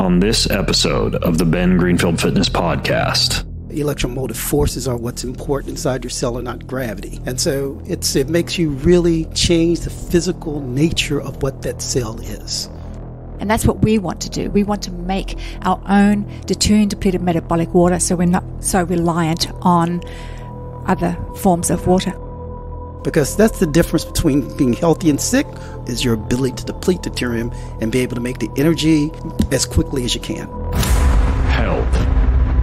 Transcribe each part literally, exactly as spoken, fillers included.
On this episode of the Ben Greenfield Fitness Podcast. Electromotive forces are what's important inside your cell and not gravity. And so it's, it makes you really change the physical nature of what that cell is. And that's what we want to do. We want to make our own deuterium depleted metabolic water so we're not so reliant on other forms of water. Because that's the difference between being healthy and sick, is your ability to deplete deuterium and be able to make the energy as quickly as you can. Health,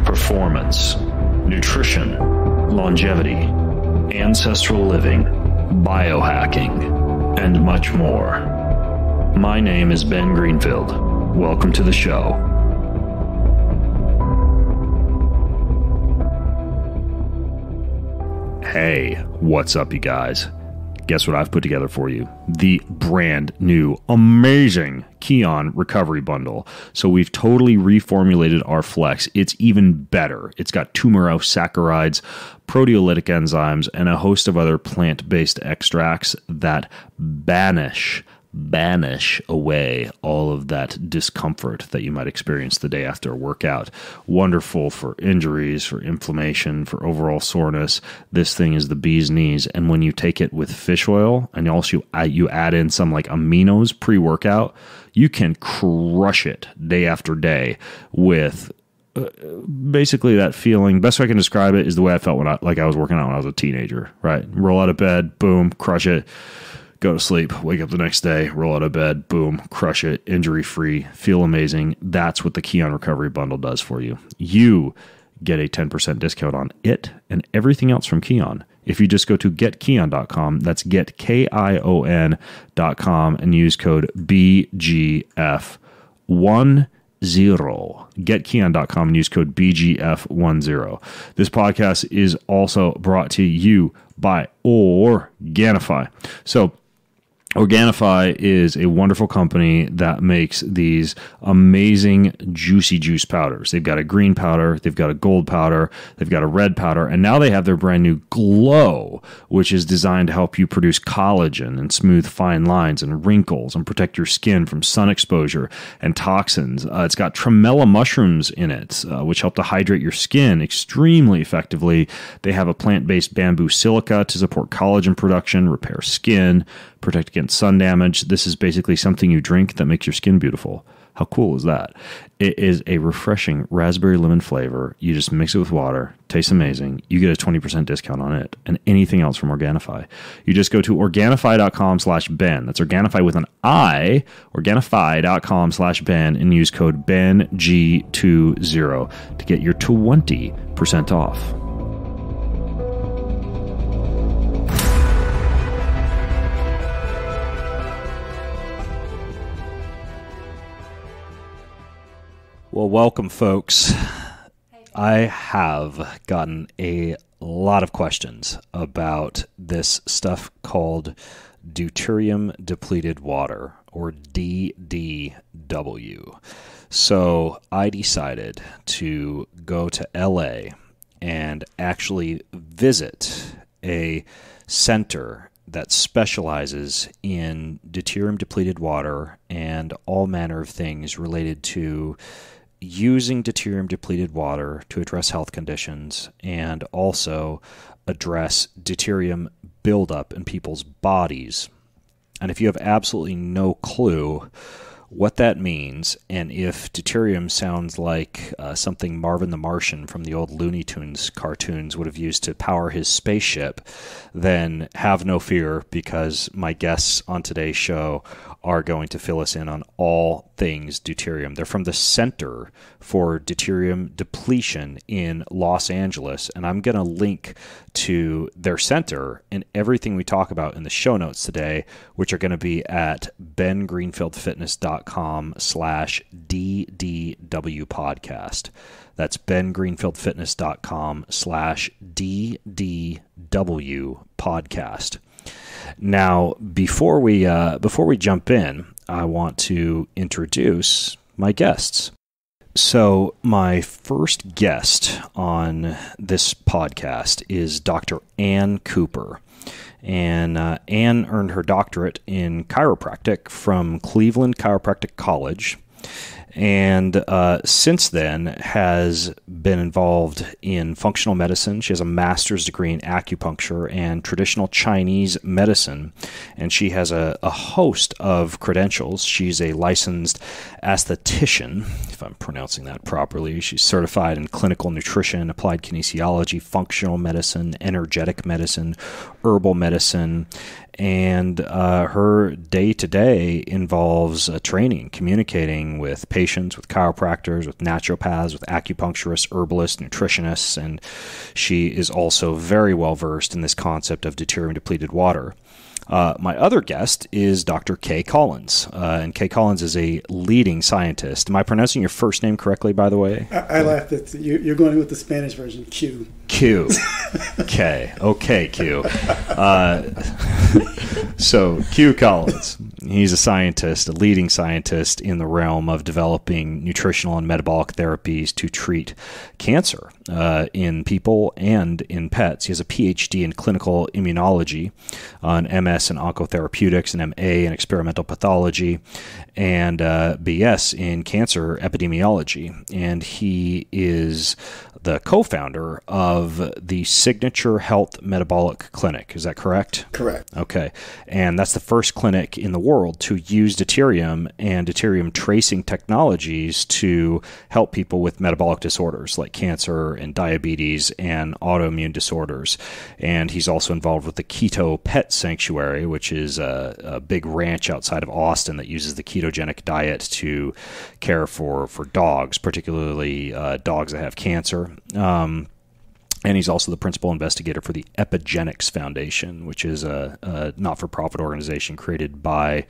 performance, nutrition, longevity, ancestral living, biohacking, and much more. My name is Ben Greenfield. Welcome to the show. Hey, what's up, you guys? Guess what I've put together for you? The brand new, amazing Kion Recovery Bundle. So we've totally reformulated our Flex. It's even better. It's got tumorosaccharides, proteolytic enzymes, and a host of other plant-based extracts that banish banish away all of that discomfort that you might experience the day after a workout. Wonderful for injuries, for inflammation, for overall soreness. This thing is the bee's knees. And when you take it with fish oil and also you add in some like aminos pre-workout, you can crush it day after day with Uh, basically that feeling. Best way I can describe it is the way I felt when I, like I was working out when I was a teenager, right? Roll out of bed, boom, crush it. Go to sleep, wake up the next day, roll out of bed, boom, crush it, injury-free, feel amazing. That's what the Kion Recovery Bundle does for you. You get a ten percent discount on it and everything else from Kion. If you just go to get kion dot com, that's get K I O N dot com and use code B G F one. Zero. Get Kion dot com and use code B G F one zero. This podcast is also brought to you by Organifi. So Organifi is a wonderful company that makes these amazing juicy juice powders. They've got a green powder, they've got a gold powder, they've got a red powder, and now they have their brand new Glow, which is designed to help you produce collagen and smooth fine lines and wrinkles and protect your skin from sun exposure and toxins. Uh, it's got tremella mushrooms in it, uh, which help to hydrate your skin extremely effectively. They have a plant-based bamboo silica to support collagen production, repair skin, protect against sun damage. This is basically something you drink that makes your skin beautiful. How cool is that? It is a refreshing raspberry lemon flavor. You just mix it with water. Tastes amazing. You get a twenty percent discount on it and anything else from Organifi. You just go to Organifi dot com slash Ben. That's Organifi with an I. Organifi dot com slash Ben and use code B E N G two zero to get your twenty percent off. Well, welcome, folks. I have gotten a lot of questions about this stuff called deuterium depleted water, or D D W. So I decided to go to L A and actually visit a center that specializes in deuterium depleted water and all manner of things related to using deuterium-depleted water to address health conditions and also address deuterium buildup in people's bodies. And if you have absolutely no clue what that means, and if deuterium sounds like uh, something Marvin the Martian from the old Looney Tunes cartoons would have used to power his spaceship, then have no fear, because my guests on today's show are going to fill us in on all things deuterium. They're from the Center for Deuterium Depletion in Los Angeles, and I'm going to link to their center and everything we talk about in the show notes today, which are going to be at ben greenfield fitness dot com slash D D W podcast. That's ben greenfield fitness dot com slash D D W podcast. Now, before we uh, before we jump in, I want to introduce my guests. So my first guest on this podcast is Doctor Anne Cooper. And uh, Anne earned her doctorate in chiropractic from Cleveland Chiropractic College. and uh, since then has been involved in functional medicine. She has a master's degree in acupuncture and traditional Chinese medicine, and she has a, a host of credentials. She's a licensed aesthetician, if I'm pronouncing that properly. She's certified in clinical nutrition, applied kinesiology, functional medicine, energetic medicine, herbal medicine, and uh, her day-to-day involves uh, training, communicating with patients, with chiropractors, with naturopaths, with acupuncturists, herbalists, nutritionists, and she is also very well-versed in this concept of deuterium-depleted water. Uh, my other guest is Doctor Que Collins, uh, and Que Collins is a leading scientist. Am I pronouncing your first name correctly, by the way? I, I laughed at you. You're going with the Spanish version, Q. Q. K. Okay, Q. Uh, so, Que Collins. He's a scientist, a leading scientist in the realm of developing nutritional and metabolic therapies to treat cancer uh, in people and in pets. He has a P H D in clinical immunology, an M S in oncotherapeutics, an M A in experimental pathology, and uh, B S in cancer epidemiology. And he is the co-founder of the Signature Health Metabolic Clinic. Is that correct? Correct. Okay. And that's the first clinic in the world to use deuterium and deuterium tracing technologies to help people with metabolic disorders like cancer and diabetes and autoimmune disorders. And he's also involved with the Keto Pet Sanctuary, which is a, a big ranch outside of Austin that uses the ketogenic diet to care for, for dogs, particularly uh, dogs that have cancer. Um, and he's also the principal investigator for the Epigenics Foundation, which is a, a not-for-profit organization created by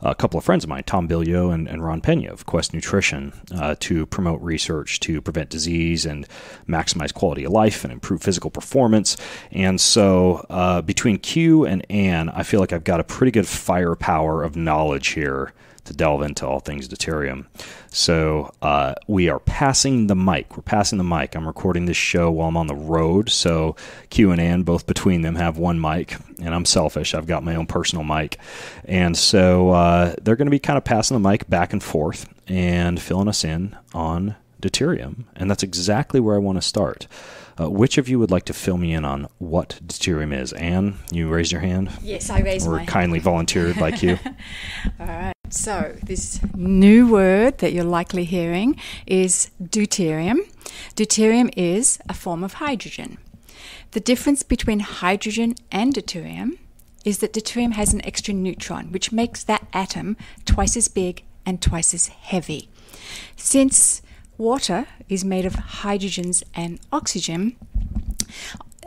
a couple of friends of mine, Tom Bilyeu and, and Ron Pena of Quest Nutrition, uh, to promote research to prevent disease and maximize quality of life and improve physical performance. And so uh, between Q and Anne, I feel like I've got a pretty good firepower of knowledge here to delve into all things deuterium. So uh, we are passing the mic. We're passing the mic. I'm recording this show while I'm on the road. So Q and Ann, both between them, have one mic. And I'm selfish. I've got my own personal mic. And so uh, they're going to be kind of passing the mic back and forth and filling us in on deuterium. And that's exactly where I want to start. Uh, which of you would like to fill me in on what deuterium is? Anne, you raised your hand? Yes, I raised or my hand. Or kindly volunteered like you. All right. So this new word that you're likely hearing is deuterium. Deuterium is a form of hydrogen. The difference between hydrogen and deuterium is that deuterium has an extra neutron, which makes that atom twice as big and twice as heavy. Since water is made of hydrogens and oxygen,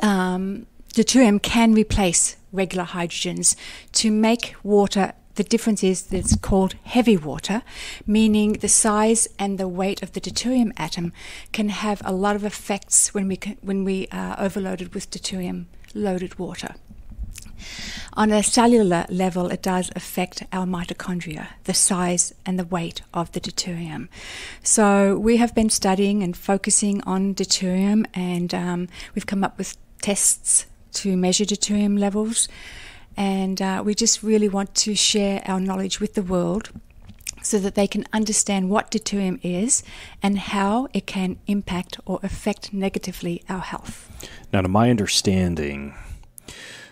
um, deuterium can replace regular hydrogens to make water. The difference is that it's called heavy water, meaning the size and the weight of the deuterium atom can have a lot of effects when we can, when we are overloaded with deuterium-loaded water. On a cellular level, it does affect our mitochondria, the size and the weight of the deuterium. So we have been studying and focusing on deuterium, and um, we've come up with tests to measure deuterium levels. And uh, we just really want to share our knowledge with the world so that they can understand what deuterium is and how it can impact or affect negatively our health. Now, to my understanding,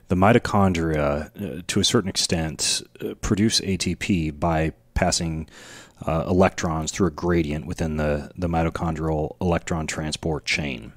the mitochondria, uh, to a certain extent, uh, produce A T P by passing uh, electrons through a gradient within the, the mitochondrial electron transport chain.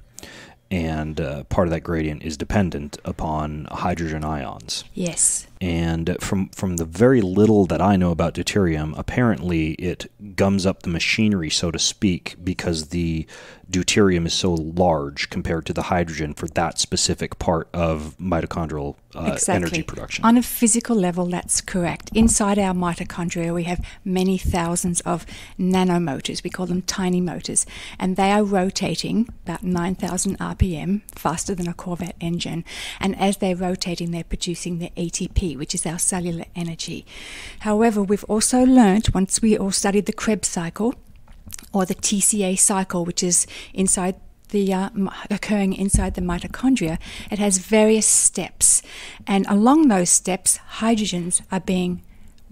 And uh, part of that gradient is dependent upon hydrogen ions. Yes. And from from the very little that I know about deuterium, apparently it gums up the machinery, so to speak, because the deuterium is so large compared to the hydrogen for that specific part of mitochondrial uh, exactly. energy production. On a physical level, that's correct. Inside our mitochondria, we have many thousands of nanomotors. We call them tiny motors. And they are rotating about nine thousand R P M, faster than a Corvette engine. And as they're rotating, they're producing the A T P, which is our cellular energy. However, we've also learned, once we all studied the Krebs cycle, or the T C A cycle, which is inside the uh, occurring inside the mitochondria, it has various steps, and along those steps, hydrogens are being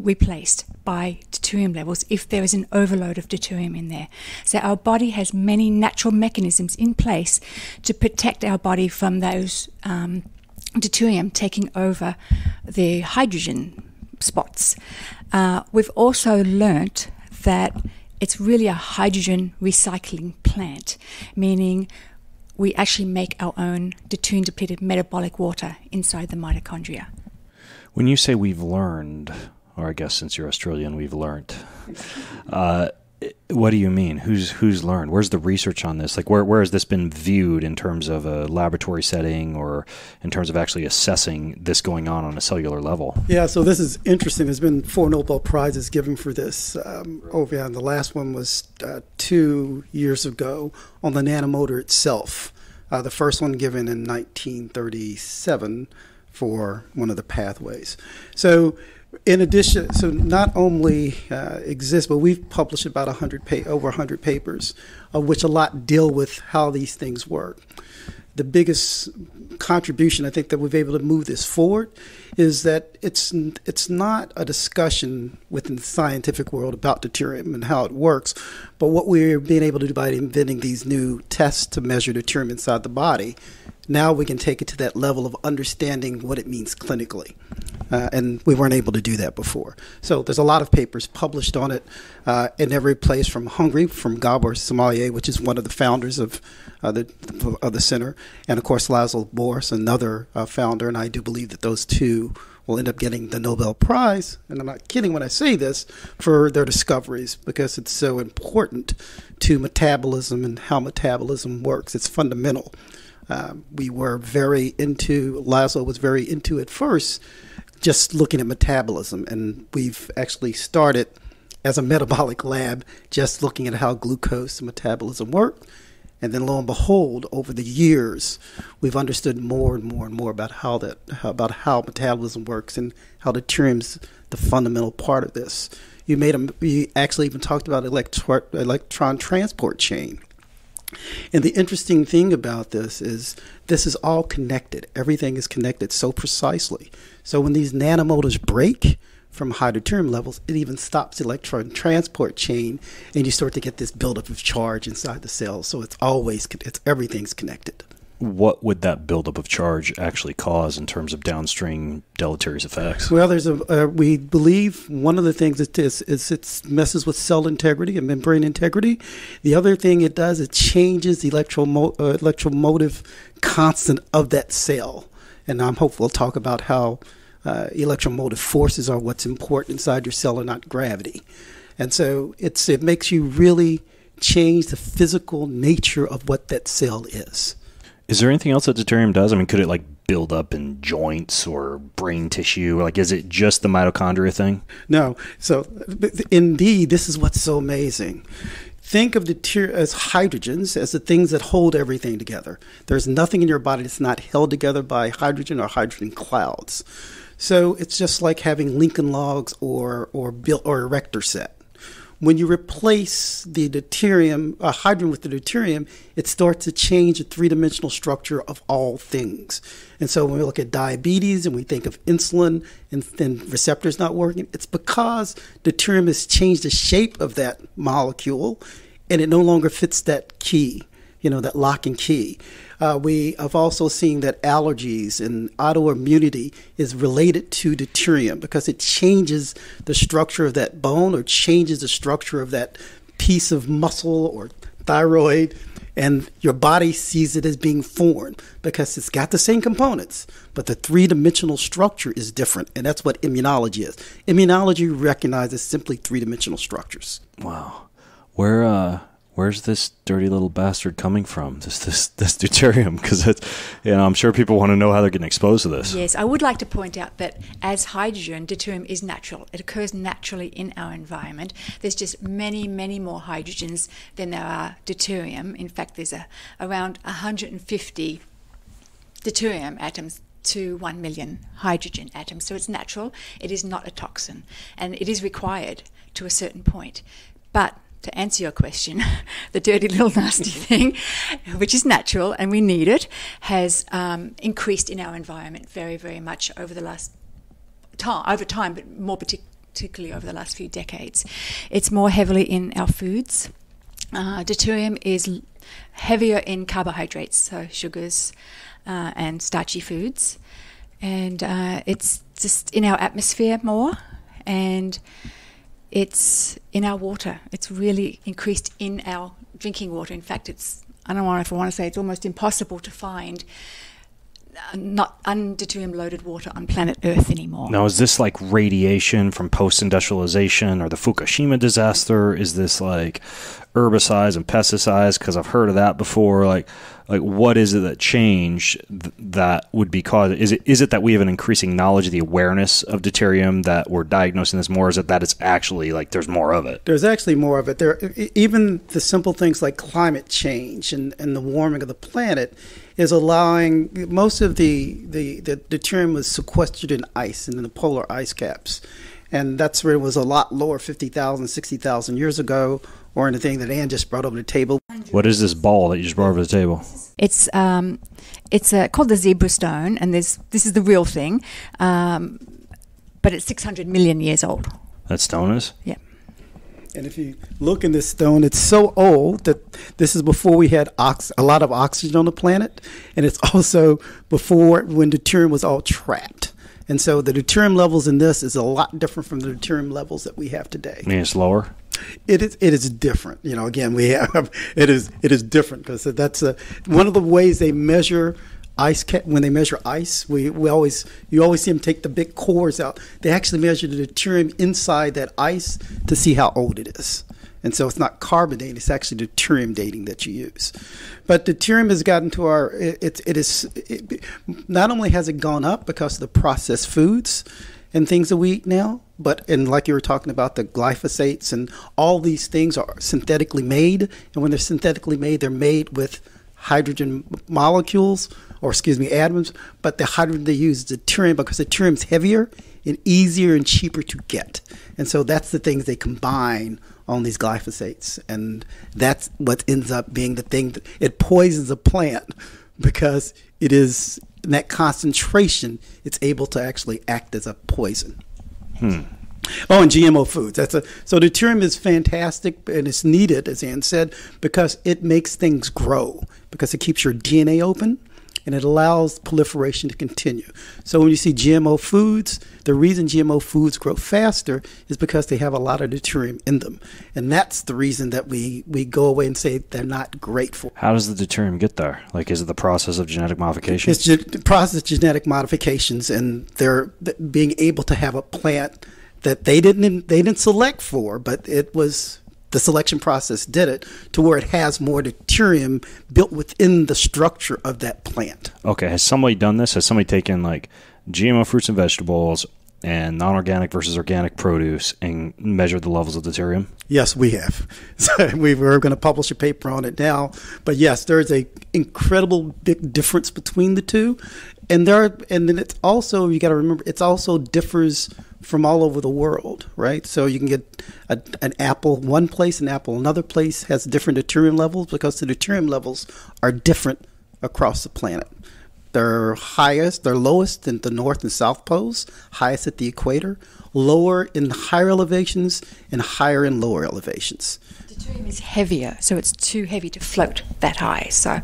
replaced by deuterium levels if there is an overload of deuterium in there. So our body has many natural mechanisms in place to protect our body from those um, deuterium taking over the hydrogen spots. Uh, we've also learnt that it's really a hydrogen recycling plant, meaning we actually make our own deuterium depleted metabolic water inside the mitochondria. When you say we've learned, or I guess since you're Australian, we've learnt, uh, what do you mean? Who's who's learned? Where's the research on this? Like, where, where has this been viewed in terms of a laboratory setting or in terms of actually assessing this going on on a cellular level? Yeah, so this is interesting. There's been four Nobel Prizes given for this. Um, oh, yeah, and the last one was uh, two years ago on the nanomotor itself. Uh, the first one given in nineteen thirty-seven for one of the pathways. So in addition, so not only uh, exists, but we've published about one hundred pa over one hundred papers, of which a lot deal with how these things work. The biggest contribution I think that we've been able to move this forward is that it's it's not a discussion within the scientific world about deuterium and how it works, but what we're being able to do by inventing these new tests to measure deuterium inside the body. Now we can take it to that level of understanding what it means clinically. Uh, and we weren't able to do that before. So there's a lot of papers published on it uh, in every place from Hungary, from Gabor Somogyi, which is one of the founders of, uh, the, of the center, and of course László Boros, another uh, founder, and I do believe that those two will end up getting the Nobel Prize, and I'm not kidding when I say this, for their discoveries because it's so important to metabolism and how metabolism works. It's fundamental. Uh, we were very into, László was very into at first, just looking at metabolism, and we've actually started as a metabolic lab just looking at how glucose and metabolism work, and then lo and behold, over the years, we've understood more and more and more about how that, how, about how metabolism works and how deuterium's the fundamental part of this. You made a, you actually even talked about electro, electron transport chain. And the interesting thing about this is this is all connected. Everything is connected so precisely. So when these nanomotors break from high deuterium levels, it even stops the electron transport chain, and you start to get this buildup of charge inside the cells. So it's always, it's everything's connected. What would that buildup of charge actually cause in terms of downstream deleterious effects? Well, there's a, uh, we believe one of the things it is, is it messes with cell integrity and membrane integrity. The other thing it does, it changes the electromo uh, electromotive constant of that cell. And I'm hopeful we'll talk about how uh, electromotive forces are what's important inside your cell and not gravity. And so it's, it makes you really change the physical nature of what that cell is. Is there anything else that deuterium does? I mean, could it like build up in joints or brain tissue? Like, is it just the mitochondria thing? No. So indeed, this is what's so amazing. Think of deuterium as hydrogens, as the things that hold everything together. There's nothing in your body that's not held together by hydrogen or hydrogen clouds. So it's just like having Lincoln logs or, or, bil or erector set. When you replace the deuterium, uh, hydrogen with the deuterium, it starts to change the three-dimensional structure of all things. And so when we look at diabetes and we think of insulin and, and receptors not working, it's because deuterium has changed the shape of that molecule and it no longer fits that key, you know, that lock and key. Uh, we have also seen that allergies and autoimmunity is related to deuterium because it changes the structure of that bone or changes the structure of that piece of muscle or thyroid, and your body sees it as being foreign because it's got the same components, but the three-dimensional structure is different, and that's what immunology is. Immunology recognizes simply three-dimensional structures. Wow. We're... Uh... Where's this dirty little bastard coming from? This this this deuterium, because you know, I'm sure people want to know how they're getting exposed to this. Yes, I would like to point out that as hydrogen, deuterium is natural. It occurs naturally in our environment. There's just many, many more hydrogens than there are deuterium. In fact, there's a, around one hundred fifty deuterium atoms to one million hydrogen atoms. So it's natural. It is not a toxin, and it is required to a certain point. But to answer your question, the dirty little nasty thing, which is natural and we need it, has um, increased in our environment very, very much over the last time, over time, but more partic particularly over the last few decades. It's more heavily in our foods. Uh, Deuterium is heavier in carbohydrates, so sugars uh, and starchy foods. And uh, it's just in our atmosphere more, and it's in our water. It's really increased in our drinking water. In fact, it's, I don't know if I want to say, it's almost impossible to find not un-deuterium loaded water on planet Earth anymore. Now, is this like radiation from post-industrialization or the Fukushima disaster? Is this like herbicides and pesticides? Because I've heard of that before. Like, like what is it that changed th that would be caused? Is it is it that we have an increasing knowledge of the awareness of deuterium, that we're diagnosing this more? Is it that it's actually like there's more of it? There's actually more of it. There, even the simple things like climate change and and the warming of the planet is allowing most of the the the deuterium was sequestered in ice and in the polar ice caps, and that's where it was a lot lower fifty thousand, sixty thousand years ago, or anything that Anne just brought over the table. What is this ball that you just brought over the table? It's um, it's uh, called the zebra stone, and there's this is the real thing, um, but it's six hundred million years old. That stone is? Yeah. And if you look in this stone, it's so old that this is before we had ox a lot of oxygen on the planet, and it's also before when deuterium was all trapped. And so the deuterium levels in this is a lot different from the deuterium levels that we have today. I mean, it's lower? It is. It is different. You know, again, we have it is. It is different because that's a, one of the ways they measure ice. Ca when they measure ice, we we always you always see them take the big cores out. They actually measure the deuterium inside that ice to see how old it is. And so it's not carbon dating; it's actually deuterium dating that you use. But deuterium has gotten to our. It it is. It, not only has it gone up because of the processed foods and things that we eat now, but and like you were talking about the glyphosates and all these things are synthetically made, and when they're synthetically made, they're made with hydrogen molecules, or excuse me, atoms. But the hydrogen they use is deuterium because deuterium is heavier and easier and cheaper to get, and so that's the things they combine on these glyphosates, and that's what ends up being the thing that it poisons a plant because it is. And that concentration, it's able to actually act as a poison. Hmm. Oh, and G M O foods. That's a so deuterium is fantastic, and it's needed, as Anne said, because it makes things grow, because it keeps your D N A open, and it allows proliferation to continue. So when you see G M O foods, the reason G M O foods grow faster is because they have a lot of deuterium in them. And that's the reason that we, we go away and say they're not grateful. How does the deuterium get there? Like, is it the process of genetic modification? It's the process of genetic modifications, and they're being able to have a plant that they didn't, they didn't select for, but it was... The selection process did it to where it has more deuterium built within the structure of that plant. Okay. Has somebody done this? Has somebody taken like G M O fruits and vegetables and non-organic versus organic produce and measured the levels of deuterium? Yes, we have. So we were going to publish a paper on it now. But yes, there is an incredible big difference between the two. And there, are, and then it's also, you got to remember, it's also differs from all over the world, right? So you can get a, an apple one place, an apple another place has different deuterium levels because the deuterium levels are different across the planet. They're highest, they're lowest in the north and south poles, highest at the equator, lower in higher elevations, and higher in lower elevations. Deuterium is heavier, so it's too heavy to float that high. So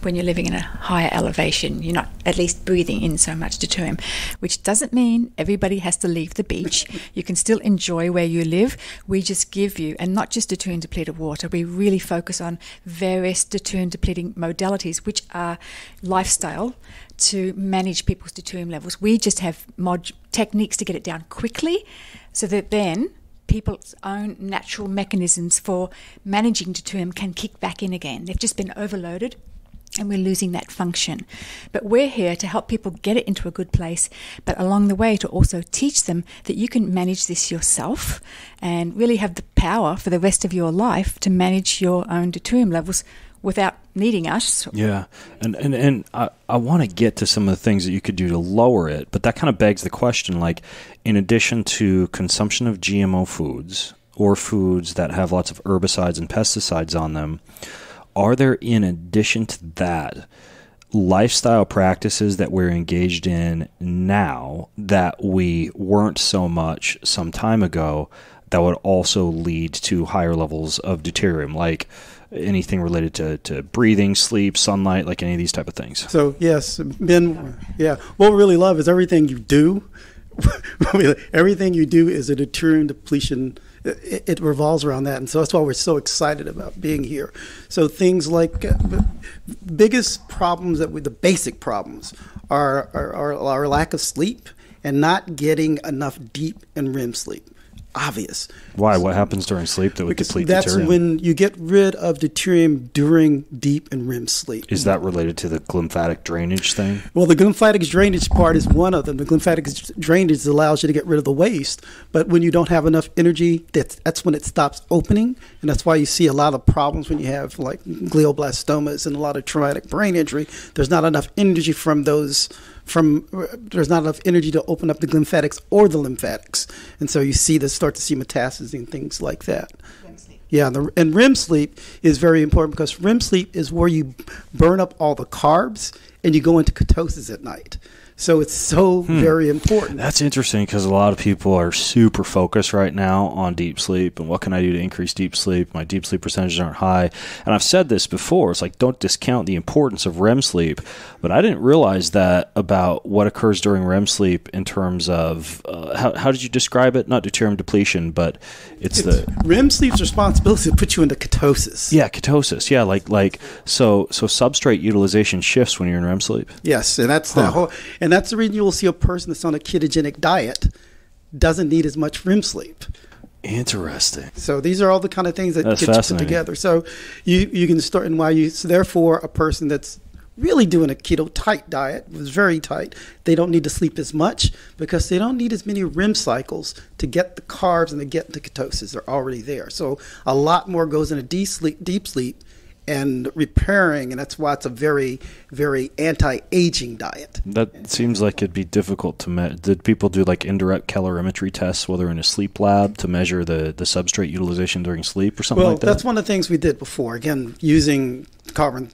when you're living in a higher elevation, you're not at least breathing in so much deuterium, which doesn't mean everybody has to leave the beach. You can still enjoy where you live. We just give you, and not just deuterium depleted water, we really focus on various deuterium depleting modalities, which are lifestyle to manage people's deuterium levels. We just have mod techniques to get it down quickly so that then people's own natural mechanisms for managing deuterium can kick back in again. They've just been overloaded, and we're losing that function. But we're here to help people get it into a good place, but along the way to also teach them that you can manage this yourself and really have the power for the rest of your life to manage your own deuterium levels without needing us. Yeah, and, and, and I, I want to get to some of the things that you could do to lower it, but that kind of begs the question, like, in addition to consumption of G M O foods or foods that have lots of herbicides and pesticides on them, are there, in addition to that, lifestyle practices that we're engaged in now that we weren't so much some time ago that would also lead to higher levels of deuterium, like anything related to, to breathing, sleep, sunlight, like any of these type of things. So yes, Ben, yeah, what we really love is everything you do. Everything you do is a deuterium depletion. It, it revolves around that, and so that's why we're so excited about being here. So things like uh, biggest problems that we, the basic problems are, are, are our lack of sleep and not getting enough deep and R E M sleep. Obvious. Why? So, what happens during sleep that would deplete that's deuterium? That's when you get rid of deuterium during deep and R E M sleep. Is that related to the lymphatic drainage thing? Well, the lymphatic drainage part is one of them. The lymphatic drainage allows you to get rid of the waste, but when you don't have enough energy, that's, that's when it stops opening, and that's why you see a lot of problems when you have like glioblastomas and a lot of traumatic brain injury. There's not enough energy from those From there's not enough energy to open up the glymphatics or the lymphatics, and so you see this start to see metastases and things like that. R E M sleep. Yeah, and, the, and R E M sleep is very important because R E M sleep is where you burn up all the carbs and you go into ketosis at night. So it's so hmm. very important. That's interesting because a lot of people are super focused right now on deep sleep and what can I do to increase deep sleep? My deep sleep percentages aren't high. And I've said this before. It's like, don't discount the importance of R E M sleep. But I didn't realize that about what occurs during R E M sleep in terms of, uh, how, how did you describe it? Not deuterium depletion, but it's, it's the... R E M sleep's responsibility to put you into ketosis. Yeah, ketosis. Yeah, like, like so, so substrate utilization shifts when you're in R E M sleep. Yes, and that's huh. the whole... And that's the reason you will see a person that's on a ketogenic diet doesn't need as much R E M sleep. Interesting. So these are all the kind of things that that's get you put together. So you, you can start and why you, so therefore a person that's really doing a keto tight diet was very tight. They don't need to sleep as much because they don't need as many R E M cycles to get the carbs and to get the ketosis. They're already there. So a lot more goes into deep sleep, deep sleep and repairing, and that's why it's a very, very anti-aging diet. That seems like it'd be difficult to measure. Did people do like indirect calorimetry tests while they're in a sleep lab to measure the, the substrate utilization during sleep or something well, like that? Well, that's one of the things we did before. Again, using carbon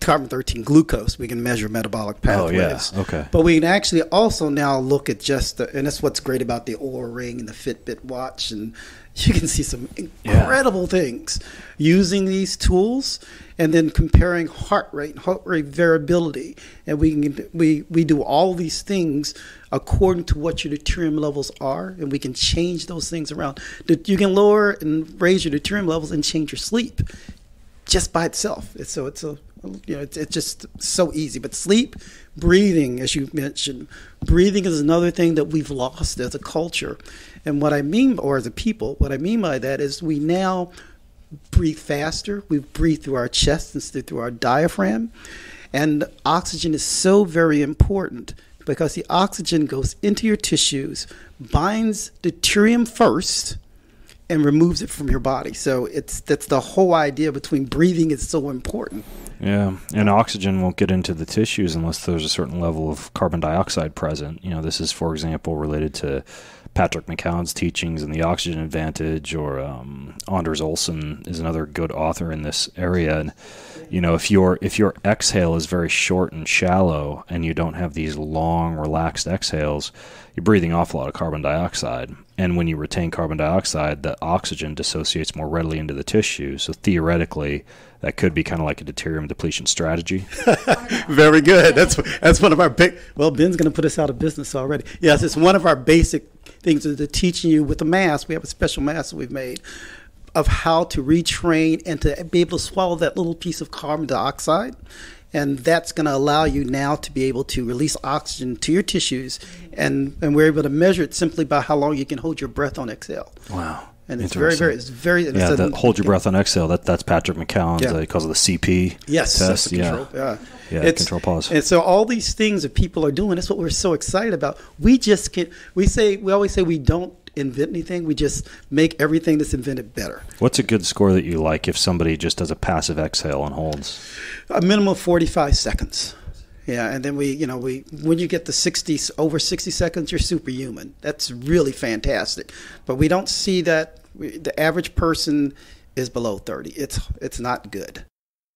carbon thirteen glucose, we can measure metabolic pathways. Oh, yeah. Okay. But we can actually also now look at just the, and that's what's great about the Oura Ring and the Fitbit watch, and you can see some incredible yeah. things using these tools, and then comparing heart rate and heart rate variability. And we can, we we do all these things according to what your deuterium levels are, and we can change those things around. You can lower and raise your deuterium levels and change your sleep just by itself. It's, so it's a you know it's, it's just so easy. But sleep, breathing, as you mentioned, breathing is another thing that we've lost as a culture. And what I mean, or as a people, what I mean by that is we now breathe faster. We breathe through our chest instead of through our diaphragm. And oxygen is so very important because the oxygen goes into your tissues, binds deuterium first, and removes it from your body. So it's that's the whole idea between breathing is so important. Yeah, and oxygen won't get into the tissues unless there's a certain level of carbon dioxide present. You know, this is, for example, related to Patrick McCown's teachings and the oxygen advantage, or um, Anders Olsen is another good author in this area. And you know, if your if your exhale is very short and shallow, and you don't have these long, relaxed exhales, you're breathing off a lot of carbon dioxide. And when you retain carbon dioxide, the oxygen dissociates more readily into the tissue. So theoretically, that could be kind of like a deuterium depletion strategy. Very good. That's that's one of our big. Well, Ben's going to put us out of business already. Yes, it's one of our basic things that they're teaching you with the mask. We have a special mask that we've made of how to retrain and to be able to swallow that little piece of carbon dioxide. And that's going to allow you now to be able to release oxygen to your tissues. And, and we're able to measure it simply by how long you can hold your breath on exhale. Wow. And it's very, very, it's very. It's yeah, a, that hold your breath on exhale. That that's Patrick McCown's yeah. uh, because of the C P yes, test. That's yeah, yeah, yeah it's, control pause. And so all these things that people are doing, that's what we're so excited about. We just can't. We say we always say we don't invent anything. We just make everything that's invented better. What's a good score that you like if somebody just does a passive exhale and holds? A minimum of forty-five seconds. Yeah, and then we, you know, we when you get the sixty over sixty seconds, you're superhuman. That's really fantastic. But we don't see that. We, the average person is below thirty. It's it's not good.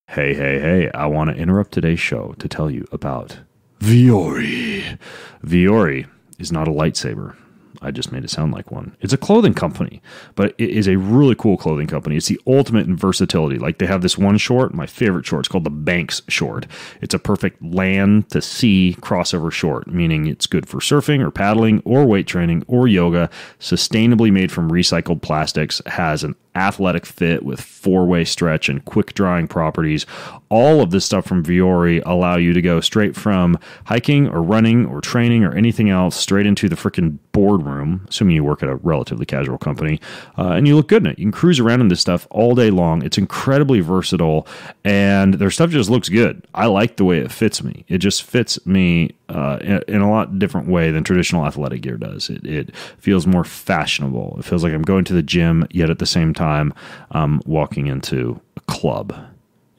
Hey, hey, hey, I want to interrupt today's show to tell you about Vuori. Vuori is not a lightsaber. I just made it sound like one. It's a clothing company, but it is a really cool clothing company. It's the ultimate in versatility. Like, they have this one short, my favorite short. It's called the Banks short. It's a perfect land to sea crossover short, meaning it's good for surfing or paddling or weight training or yoga. Sustainably made from recycled plastics, has an athletic fit with four-way stretch and quick drying properties. All of this stuff from Vuori allow you to go straight from hiking or running or training or anything else straight into the freaking boardroom, assuming you work at a relatively casual company, uh, and you look good in it. You can cruise around in this stuff all day long. It's incredibly versatile, and their stuff just looks good. I like the way it fits me. It just fits me uh, in, in a lot different way than traditional athletic gear does. It, it feels more fashionable. It feels like I'm going to the gym, yet at the same time, I'm um, walking into a club.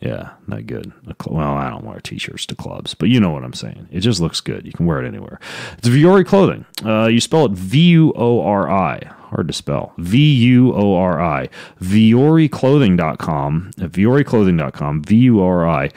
Yeah, not good. A cl well, I don't wear t-shirts to clubs, but you know what I'm saying. It just looks good. You can wear it anywhere. It's Vuori clothing. Uh, you spell it V U O R I. Hard to spell. V U O R I. Vuori clothing dot com. Vuori clothing dot com. V U R I.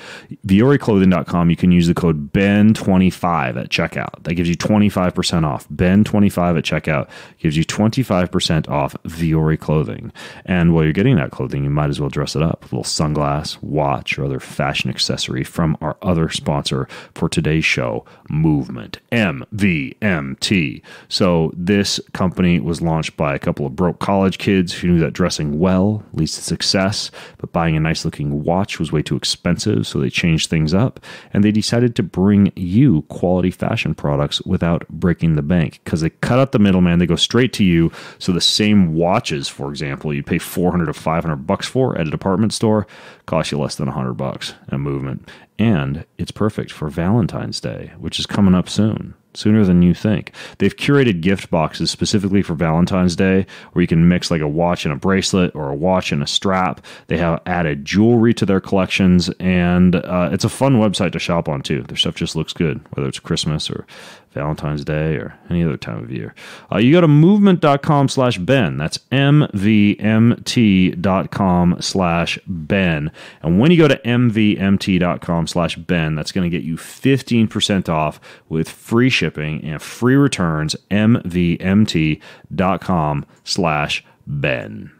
Vuori clothing dot com. You can use the code B E N twenty-five at checkout. That gives you twenty-five percent off. B E N twenty-five at checkout gives you twenty-five percent off Vuori clothing. And while you're getting that clothing, you might as well dress it up with a little sunglass, watch, or other fashion accessory from our other sponsor for today's show, Movement. M V M T. So this company was launched by a couple of broke college kids who knew that dressing well leads to success, but buying a nice looking watch was way too expensive, so they changed things up, and they decided to bring you quality fashion products without breaking the bank, because they cut out the middleman. They go straight to you. So the same watches, for example, you'd pay four hundred to five hundred bucks for at a department store, cost you less than one hundred bucks in a Movement. And it's perfect for Valentine's Day, which is coming up soon. Sooner than you think. They've curated gift boxes specifically for Valentine's Day, where you can mix like a watch and a bracelet or a watch and a strap. They have added jewelry to their collections, and uh, it's a fun website to shop on too. Their stuff just looks good, whether it's Christmas or Valentine's Day or any other time of year. Uh, you go to movement dot com slash Ben. That's M V M T dot com slash Ben. And when you go to M V M T dot com slash Ben, that's going to get you fifteen percent off with free shipping and free returns. M V M T dot com slash Ben.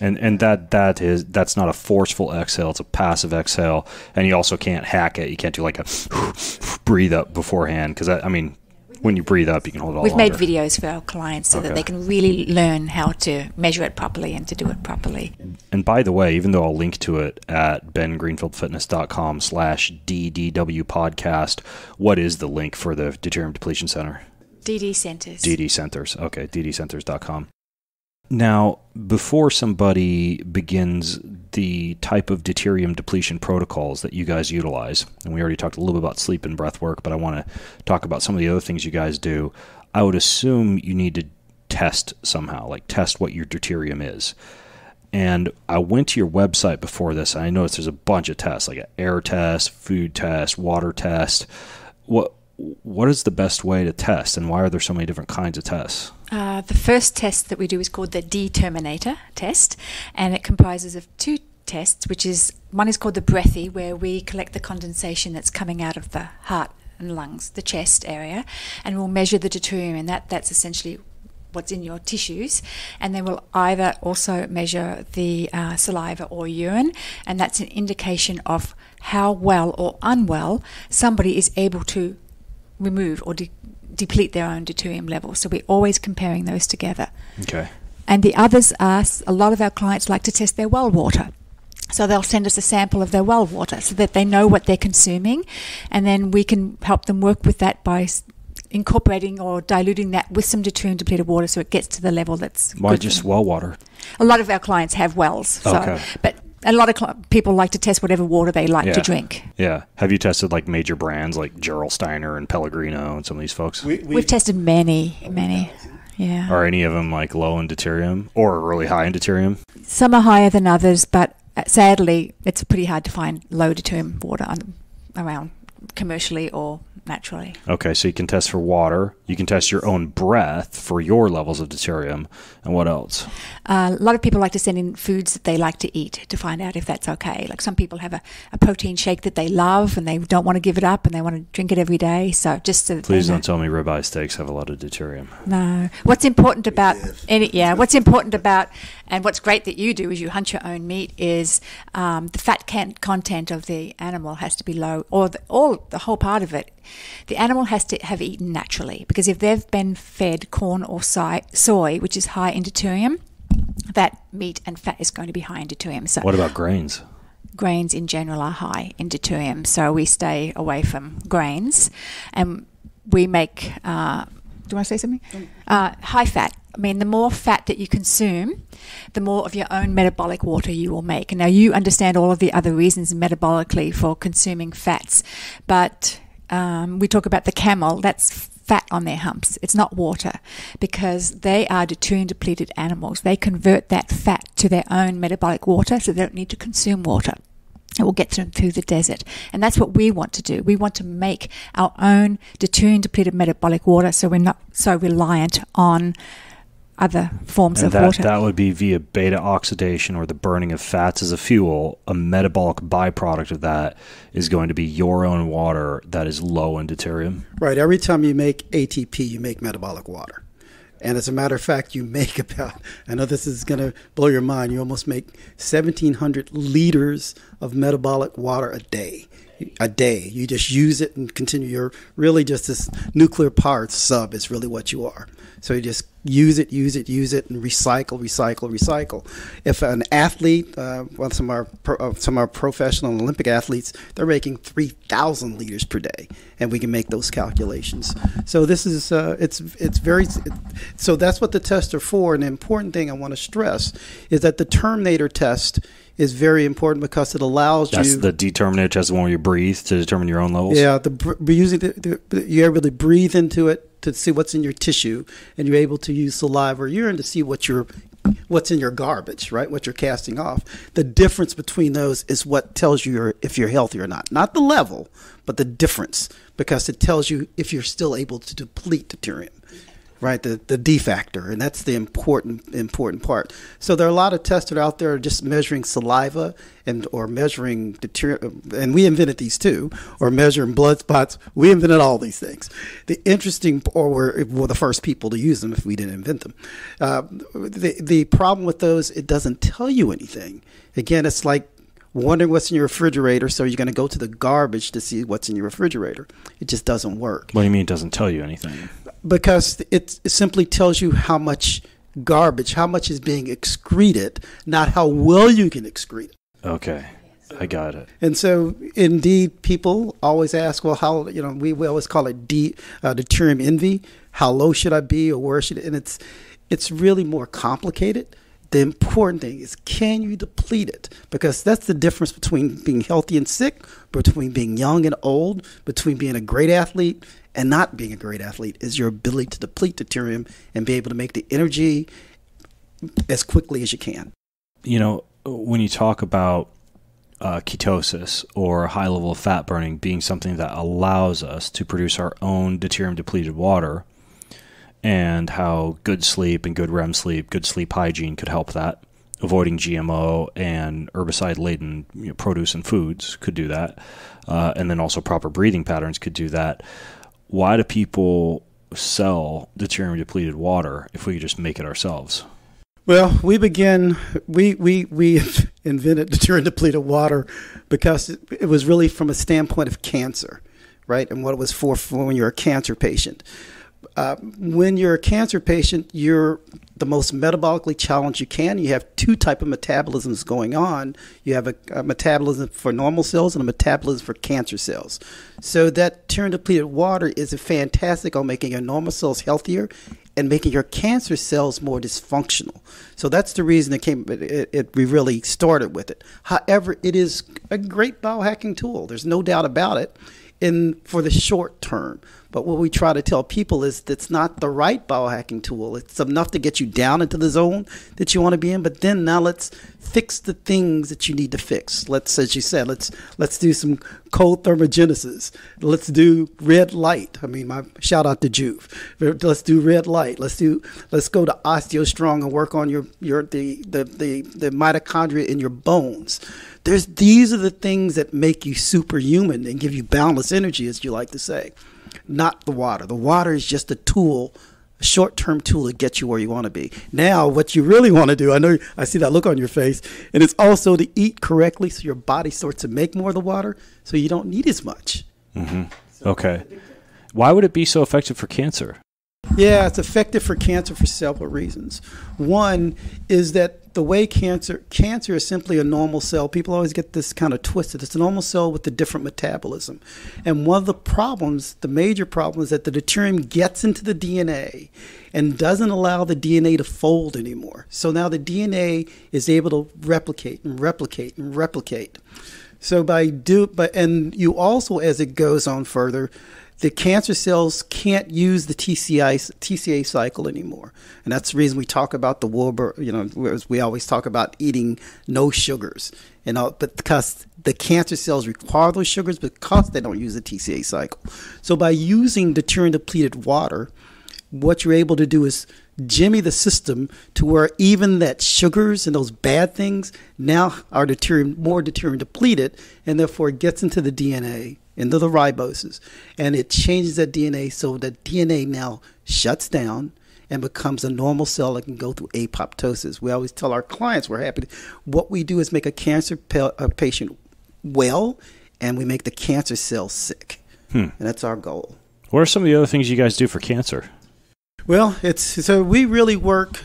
And and that that is that's not a forceful exhale. It's a passive exhale, and you also can't hack it. You can't do like a breathe up beforehand, because I, I mean, when you breathe up, you can hold it all. We've longer. made videos for our clients so okay. that they can really learn how to measure it properly and to do it properly. And by the way, even though I'll link to it at Ben Greenfield Fitness dot com slash D D W podcast, what is the link for the Deuterium Depletion Center? D D Centers. D D Centers. Okay, D D Centers dot com. Now, before somebody begins the type of deuterium depletion protocols that you guys utilize, and we already talked a little bit about sleep and breath work, but I want to talk about some of the other things you guys do. I would assume you need to test somehow, like test what your deuterium is. And I went to your website before this, and I noticed there's a bunch of tests, like an air test, food test, water test. What What is the best way to test, and why are there so many different kinds of tests? Uh, the first test that we do is called the D-Terminator test, and it comprises of two tests, which is, one is called the breathy, where we collect the condensation that's coming out of the heart and lungs, the chest area, and we'll measure the deuterium, and that, that's essentially what's in your tissues. And then we'll either also measure the uh, saliva or urine, and that's an indication of how well or unwell somebody is able to remove or de deplete their own deuterium level. So we're always comparing those together. Okay. And the others are, a lot of our clients like to test their well water. So they'll send us a sample of their well water so that they know what they're consuming, and then we can help them work with that by incorporating or diluting that with some deuterium depleted water so it gets to the level that's Why good just well water? A lot of our clients have wells. Okay. So, but a lot of people like to test whatever water they like yeah. to drink. Yeah. Have you tested like major brands like Gerolsteiner and Pellegrino and some of these folks? We, we've, we've tested many, many. Yeah. Are any of them like low in deuterium or really high in deuterium? Some are higher than others, but sadly, it's pretty hard to find low deuterium water on, around. commercially or naturally. Okay, so you can test for water. You can test your own breath for your levels of deuterium. And what else? Uh, a lot of people like to send in foods that they like to eat to find out if that's okay. Like some people have a, a protein shake that they love and they don't want to give it up and they want to drink it every day. So just so that Please don't tell me ribeye steaks have a lot of deuterium. No. What's important about any, yeah, what's important about and what's great that you do is you hunt your own meat is um, the fat can content of the animal has to be low, or the, all the whole part of it. The animal has to have eaten naturally, because if they've been fed corn or soy, which is high in deuterium, that meat and fat is going to be high in deuterium. So what about grains? Grains in general are high in deuterium, so we stay away from grains, and we make. Uh, do you want to say something? Uh, high fat. I mean, the more fat that you consume, the more of your own metabolic water you will make. And now you understand all of the other reasons metabolically for consuming fats, but um, we talk about the camel. That's fat on their humps. It's not water, because they are deuterium-depleted animals. They convert that fat to their own metabolic water, so they don't need to consume water. It will get them through the desert. And that's what we want to do. We want to make our own deuterium-depleted metabolic water, so we're not so reliant on other forms and of that, water. That would be via beta oxidation, or the burning of fats as a fuel. A metabolic byproduct of that is going to be your own water that is low in deuterium. Right. Every time you make A T P, you make metabolic water. And as a matter of fact, you make about, I know this is going to blow your mind, you almost make seventeen hundred liters of metabolic water a day. A day. You just use it and continue. You're really just this nuclear powered sub is really what you are. So you just use it, use it, use it, and recycle, recycle, recycle. If an athlete, uh, well, some of our pro, uh, some of our professional and Olympic athletes, they're making three thousand liters per day, and we can make those calculations. So this is uh, it's it's very. It, so that's what the tests are for. And the important thing I want to stress is that the Terminator test is very important, because it allows that's you. That's the D-Terminator test, the one where you breathe to determine your own levels. Yeah, the using the, the you really breathe into it to see what's in your tissue, and you're able to use saliva or urine to see what your what's in your garbage, right? What you're casting off. The difference between those is what tells you if you're healthy or not. Not the level, but the difference, because it tells you if you're still able to deplete deuterium, right? The the D factor, and that's the important important part. So there are a lot of tests that are out there just measuring saliva and or measuring deuterium, and we invented these too, or measuring blood spots. We invented all these things. The interesting, or we're, we're the first people to use them if we didn't invent them. Uh, the the problem with those, it doesn't tell you anything. Again, it's like wondering what's in your refrigerator, so you're going to go to the garbage to see what's in your refrigerator. It just doesn't work. What do you mean it doesn't tell you anything? Because it, it simply tells you how much garbage, how much is being excreted, not how well you can excrete it. Okay, I got it. And so, indeed, people always ask, well, how, you know, we, we always call it de, uh, deuterium envy. How low should I be, or where should it? And it's, it's really more complicated. The important thing is, can you deplete it? Because that's the difference between being healthy and sick, between being young and old, between being a great athlete and not being a great athlete, is your ability to deplete deuterium and be able to make the energy as quickly as you can. You know, when you talk about uh, ketosis or a high level of fat burning being something that allows us to produce our own deuterium depleted water, and how good sleep and good R E M sleep, good sleep hygiene could help that. Avoiding G M O and herbicide-laden you know, produce and foods could do that. Uh, and then also proper breathing patterns could do that. Why do people sell deuterium-depleted water if we could just make it ourselves? Well, we begin, we, we, we invented deuterium-depleted water because it was really from a standpoint of cancer, right? And what it was for, for when you're a cancer patient. Uh, when you're a cancer patient, you're the most metabolically challenged you can. You have two types of metabolisms going on. You have a, a metabolism for normal cells and a metabolism for cancer cells. So that deuterium-depleted water is a fantastic on making your normal cells healthier and making your cancer cells more dysfunctional. So that's the reason it came. It, it, it, we really started with it. However, it is a great biohacking tool. There's no doubt about it in for the short term. But what we try to tell people is that's not the right biohacking tool. It's enough to get you down into the zone that you want to be in. But then now let's fix the things that you need to fix. Let's, as you said, let's let's do some cold thermogenesis. Let's do red light. I mean, my shout out to Juve. Let's do red light. Let's do let's go to OsteoStrong and work on your your the the the, the mitochondria in your bones. There's these are the things that make you superhuman and give you boundless energy, as you like to say. Not the water. The water is just a tool, a short-term tool to get you where you want to be. Now, what you really want to do, I know I see that look on your face, and it's also to eat correctly so your body starts to make more of the water so you don't need as much. Mm-hmm. Okay. Why would it be so effective for cancer? Yeah, it's effective for cancer for several reasons. One is that the way cancer, cancer is simply a normal cell. People always get this kind of twisted. It's a normal cell with a different metabolism. And one of the problems, the major problem, is that the deuterium gets into the D N A and doesn't allow the D N A to fold anymore. So now the D N A is able to replicate and replicate and replicate. So by do, but, and you also, as it goes on further, the cancer cells can't use the T C A cycle anymore. And that's the reason we talk about the Wilbur, you know, we always talk about eating no sugars. And all, but because the cancer cells require those sugars because they don't use the T C A cycle. So by using deuterium-depleted water, what you're able to do is jimmy the system to where even that sugars and those bad things now are deuterium, more deuterium-depleted, and therefore it gets into the D N A, into the riboses, and it changes that D N A so that D N A now shuts down and becomes a normal cell that can go through apoptosis. We always tell our clients we're happy. What we do is make a cancer pa a patient well, and we make the cancer cell sick. Hmm. And that's our goal. What are some of the other things you guys do for cancer? Well, it's so we really work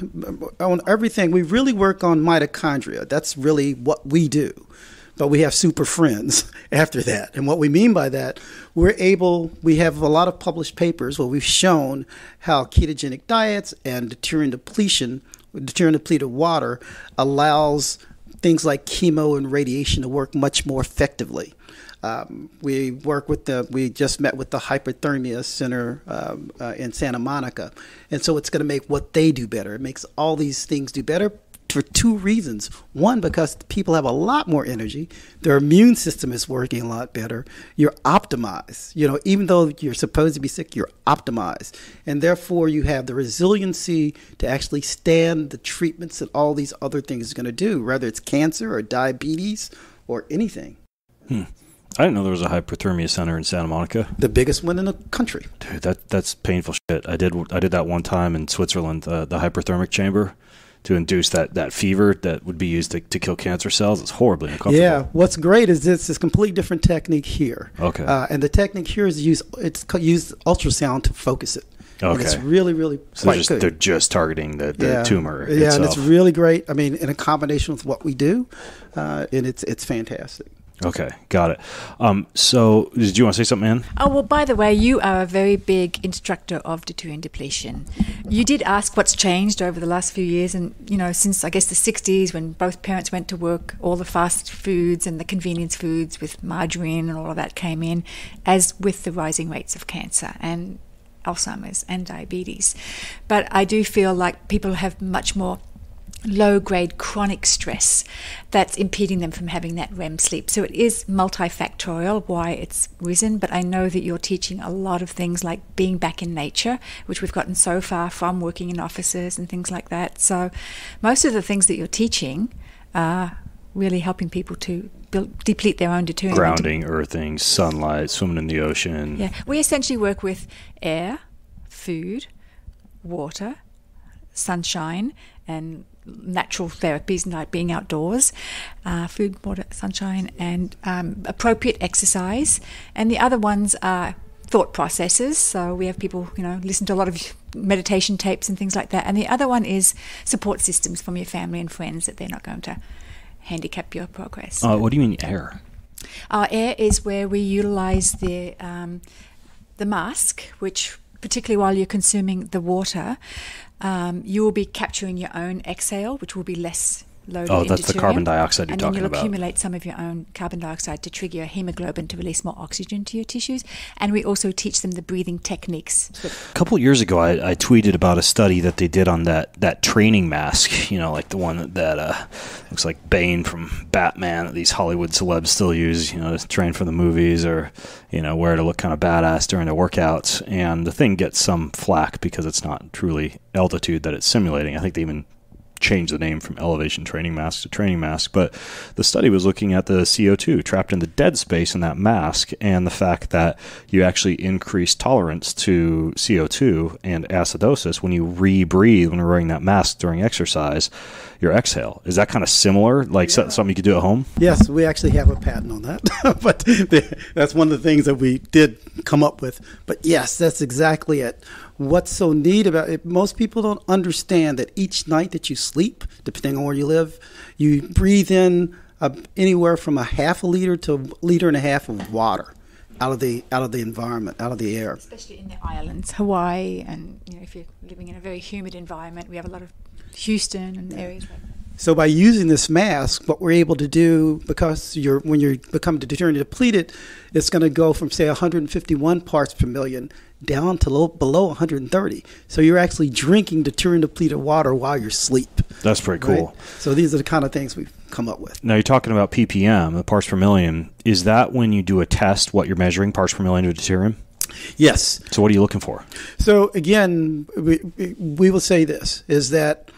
on everything. We really work on mitochondria. That's really what we do. But we have super friends after that. And what we mean by that, we're able, we have a lot of published papers where we've shown how ketogenic diets and deuterium depletion, deuterium depleted water allows things like chemo and radiation to work much more effectively. Um, we work with the, we just met with the Hyperthermia Center um, uh, in Santa Monica. And so it's going to make what they do better. It makes all these things do better, for two reasons. One, because people have a lot more energy, their immune system is working a lot better, you're optimized. You know, even though you're supposed to be sick, you're optimized. And therefore you have the resiliency to actually stand the treatments that all these other things are going to do, whether it's cancer or diabetes or anything. Hmm. I didn't know there was a hyperthermia center in Santa Monica. The biggest one in the country. Dude, that, that's painful shit. I did, I did that one time in Switzerland, uh, the hyperthermic chamber, to induce that, that fever that would be used to, to kill cancer cells. It's horribly uncomfortable. Yeah. What's great is this is a completely different technique here. Okay. Uh, and the technique here is use it's use ultrasound to focus it. Okay. And it's really, really so quite they're just, good. They're just targeting the, the yeah. tumor Yeah, itself. And it's really great. I mean, in a combination with what we do, uh, and it's it's fantastic. Okay, got it. Um, so, did you want to say something, Anne? Oh, well, by the way, you are a very big instructor of deuterium depletion. You did ask what's changed over the last few years and, you know, since, I guess, the sixties when both parents went to work, all the fast foods and the convenience foods with margarine and all of that came in, as with the rising rates of cancer and Alzheimer's and diabetes. But I do feel like people have much more low-grade chronic stress that's impeding them from having that R E M sleep. So it is multifactorial why it's risen, but I know that you're teaching a lot of things like being back in nature, which we've gotten so far from working in offices and things like that. So most of the things that you're teaching are really helping people to build, deplete their own deuterium. Grounding, earthing, sunlight, swimming in the ocean. Yeah, we essentially work with air, food, water, sunshine, and natural therapies like being outdoors, uh, food, water, sunshine, and um, appropriate exercise. And the other ones are thought processes. So we have people, you know, listen to a lot of meditation tapes and things like that. And the other one is support systems from your family and friends that they're not going to handicap your progress. Uh, what do you mean air? Our air is where we utilize the um, the mask, which particularly while you're consuming the water, Um, you will be capturing your own exhale, which will be less loaded oh, that's deuterium, the carbon dioxide you're talking about. And then you'll accumulate some of your own carbon dioxide to trigger your hemoglobin to release more oxygen to your tissues. And we also teach them the breathing techniques. A couple of years ago, I, I tweeted about a study that they did on that, that training mask, you know, like the one that, that uh, looks like Bane from Batman that these Hollywood celebs still use, you know, to train for the movies or, you know, wear to look kind of badass during their workouts. And the thing gets some flack because it's not truly altitude that it's simulating. I think they even change the name from elevation training mask to training mask, but the study was looking at the C O two trapped in the dead space in that mask and the fact that you actually increase tolerance to C O two and acidosis when you re-breathe when you're wearing that mask during exercise, your exhale. Is that kind of similar, like yeah. something you could do at home? Yes, we actually have a patent on that, but that's one of the things that we did come up with. But yes, that's exactly it. What's so neat about it, most people don't understand that each night that you sleep, depending on where you live, you breathe in uh, anywhere from a half a liter to a liter and a half of water out of the out of the environment, out of the air. Especially in the islands, Hawaii, and you know, if you're living in a very humid environment, we have a lot of Houston and yeah. areas like that. So by using this mask, what we're able to do, because you're when you become deuterium depleted, it's going to go from, say, one hundred fifty-one parts per million down to low, below one hundred thirty. So you're actually drinking deuterium depleted water while you're asleep. That's pretty cool. Right? So these are the kind of things we've come up with. Now you're talking about P P M, the parts per million. Is that when you do a test, what you're measuring, parts per million of deuterium? Yes. So what are you looking for? So again, we, we will say this, is that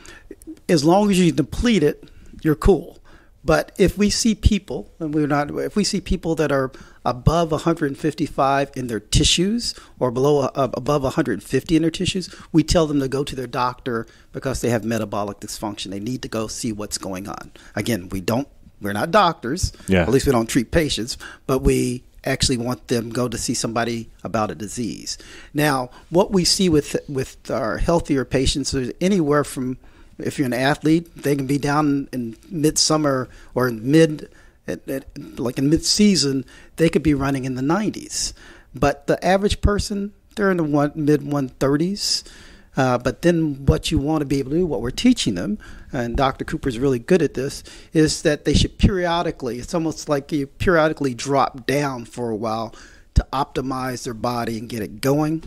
as long as you deplete it, you're cool. But if we see people, and we're not, if we see people that are above one hundred fifty-five in their tissues or below uh, above one hundred fifty in their tissues, we tell them to go to their doctor because they have metabolic dysfunction. They need to go see what's going on. Again, we don't, we're not doctors. Yeah. At least we don't treat patients, but we actually want them go to see somebody about a disease. Now, what we see with with our healthier patients is anywhere from, if you're an athlete, they can be down in midsummer or in mid, at, at, like in mid-season, they could be running in the nineties. But the average person, they're in the one, mid one thirties. Uh, but then what you want to be able to do, what we're teaching them, and Doctor Cooper's really good at this, is that they should periodically, it's almost like you periodically drop down for a while to optimize their body and get it going.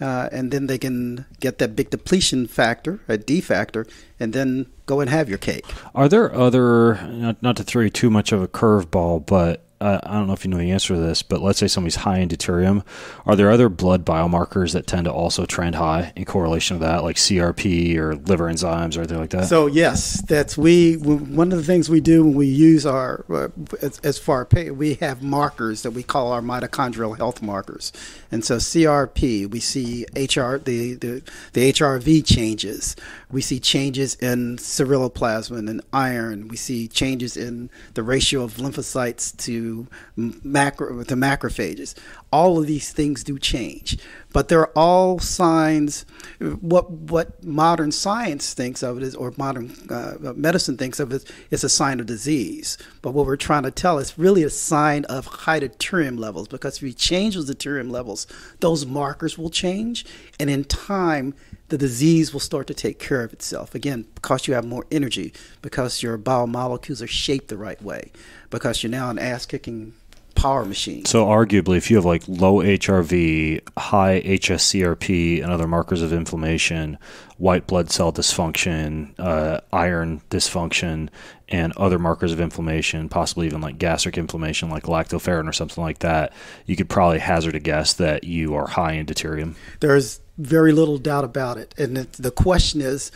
Uh, and then they can get that big depletion factor, a D factor, and then go and have your cake. Are there other, not, not to throw you too much of a curveball, but uh, I don't know if you know the answer to this, but let's say somebody's high in deuterium. Are there other blood biomarkers that tend to also trend high in correlation to that, like C R P or liver enzymes or anything like that? So yes, that's we, we one of the things we do when we use our, uh, as, as far as we have markers that we call our mitochondrial health markers. And so C R P, we see H R, the, the, the H R V changes. We see changes in ceruloplasmin and iron. We see changes in the ratio of lymphocytes to macro to macrophages. All of these things do change, but they're all signs. What what modern science thinks of it is, or modern uh, medicine thinks of it, is a sign of disease. But what we're trying to tell is really a sign of high deuterium levels, because if you change those deuterium levels, those markers will change, and in time, the disease will start to take care of itself. Again, because you have more energy, because your biomolecules are shaped the right way, because you're now an ass-kicking power machine. So arguably, if you have like low H R V, high H S C R P, and other markers of inflammation, white blood cell dysfunction, uh, iron dysfunction, and other markers of inflammation, possibly even like gastric inflammation, like lactoferrin or something like that, you could probably hazard a guess that you are high in deuterium. There's very little doubt about it. And it, the question is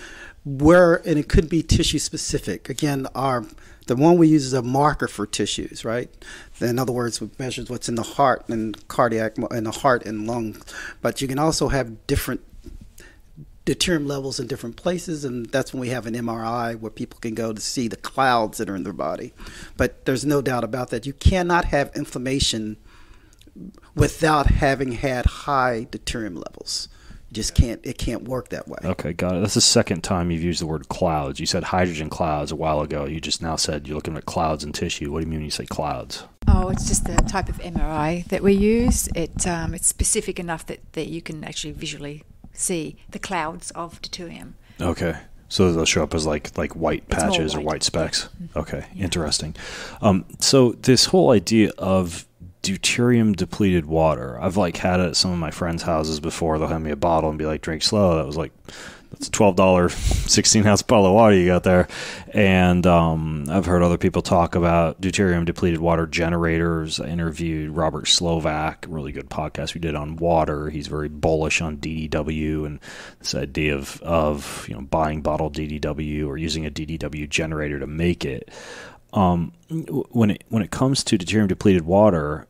where, and it could be tissue specific. Again, our the one we use is a marker for tissues, right? In other words, it measures what's in the heart and cardiac, in the heart and lungs. But you can also have different deuterium levels in different places, and that's when we have an M R I where people can go to see the clouds that are in their body. But there's no doubt about that. You cannot have inflammation without having had high deuterium levels. Just can't, it can't work that way. Okay, got it. That's the second time you've used the word clouds. You said hydrogen clouds a while ago. You just now said you're looking at clouds in tissue. What do you mean when you say clouds? Oh, it's just the type of M R I that we use. It um, it's specific enough that, that you can actually visually see the clouds of deuterium. Okay. So they'll show up as like like white it's patches white. or white specks. Okay, yeah. Interesting. Um, so this whole idea of deuterium depleted water, I've like had it at some of my friends' houses before. They'll hand me a bottle and be like, drink slow. That was like, that's a twelve dollar sixteen ounce bottle of water you got there. And um, I've heard other people talk about deuterium depleted water generators. I interviewed Robert Slovak, really good podcast we did on water. He's very bullish on D D W and this idea of, of you know, buying bottled D D W or using a D D W generator to make it. Um, when it when it comes to deuterium depleted water,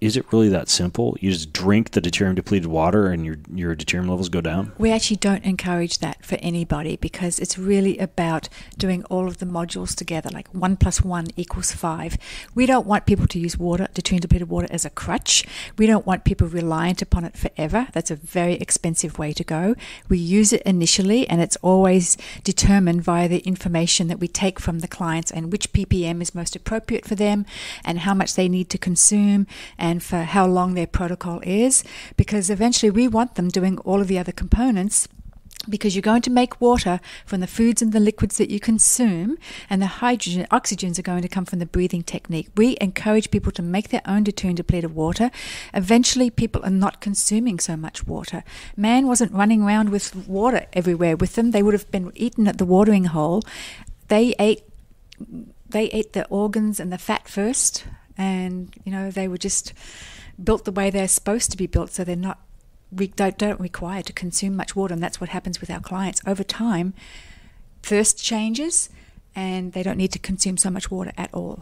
is it really that simple? You just drink the deuterium depleted water and your your deuterium levels go down? We actually don't encourage that for anybody, because it's really about doing all of the modules together, like one plus one equals five. We don't want people to use water, deuterium depleted water, as a crutch. We don't want people reliant upon it forever. That's a very expensive way to go. We use it initially, and it's always determined via the information that we take from the clients and which P P M is most appropriate for them and how much they need to consume and for how long their protocol is, because eventually we want them doing all of the other components, because you're going to make water from the foods and the liquids that you consume, and the hydrogen, oxygens are going to come from the breathing technique. We encourage people to make their own deuterium depleted water. Eventually people are not consuming so much water. Man wasn't running around with water everywhere with them. They would have been eaten at the watering hole. They ate, they ate the organs and the fat first. And, you know, they were just built the way they're supposed to be built, so they're not re don't, don't require to consume much water. And that's what happens with our clients. Over time, thirst changes, and they don't need to consume so much water at all.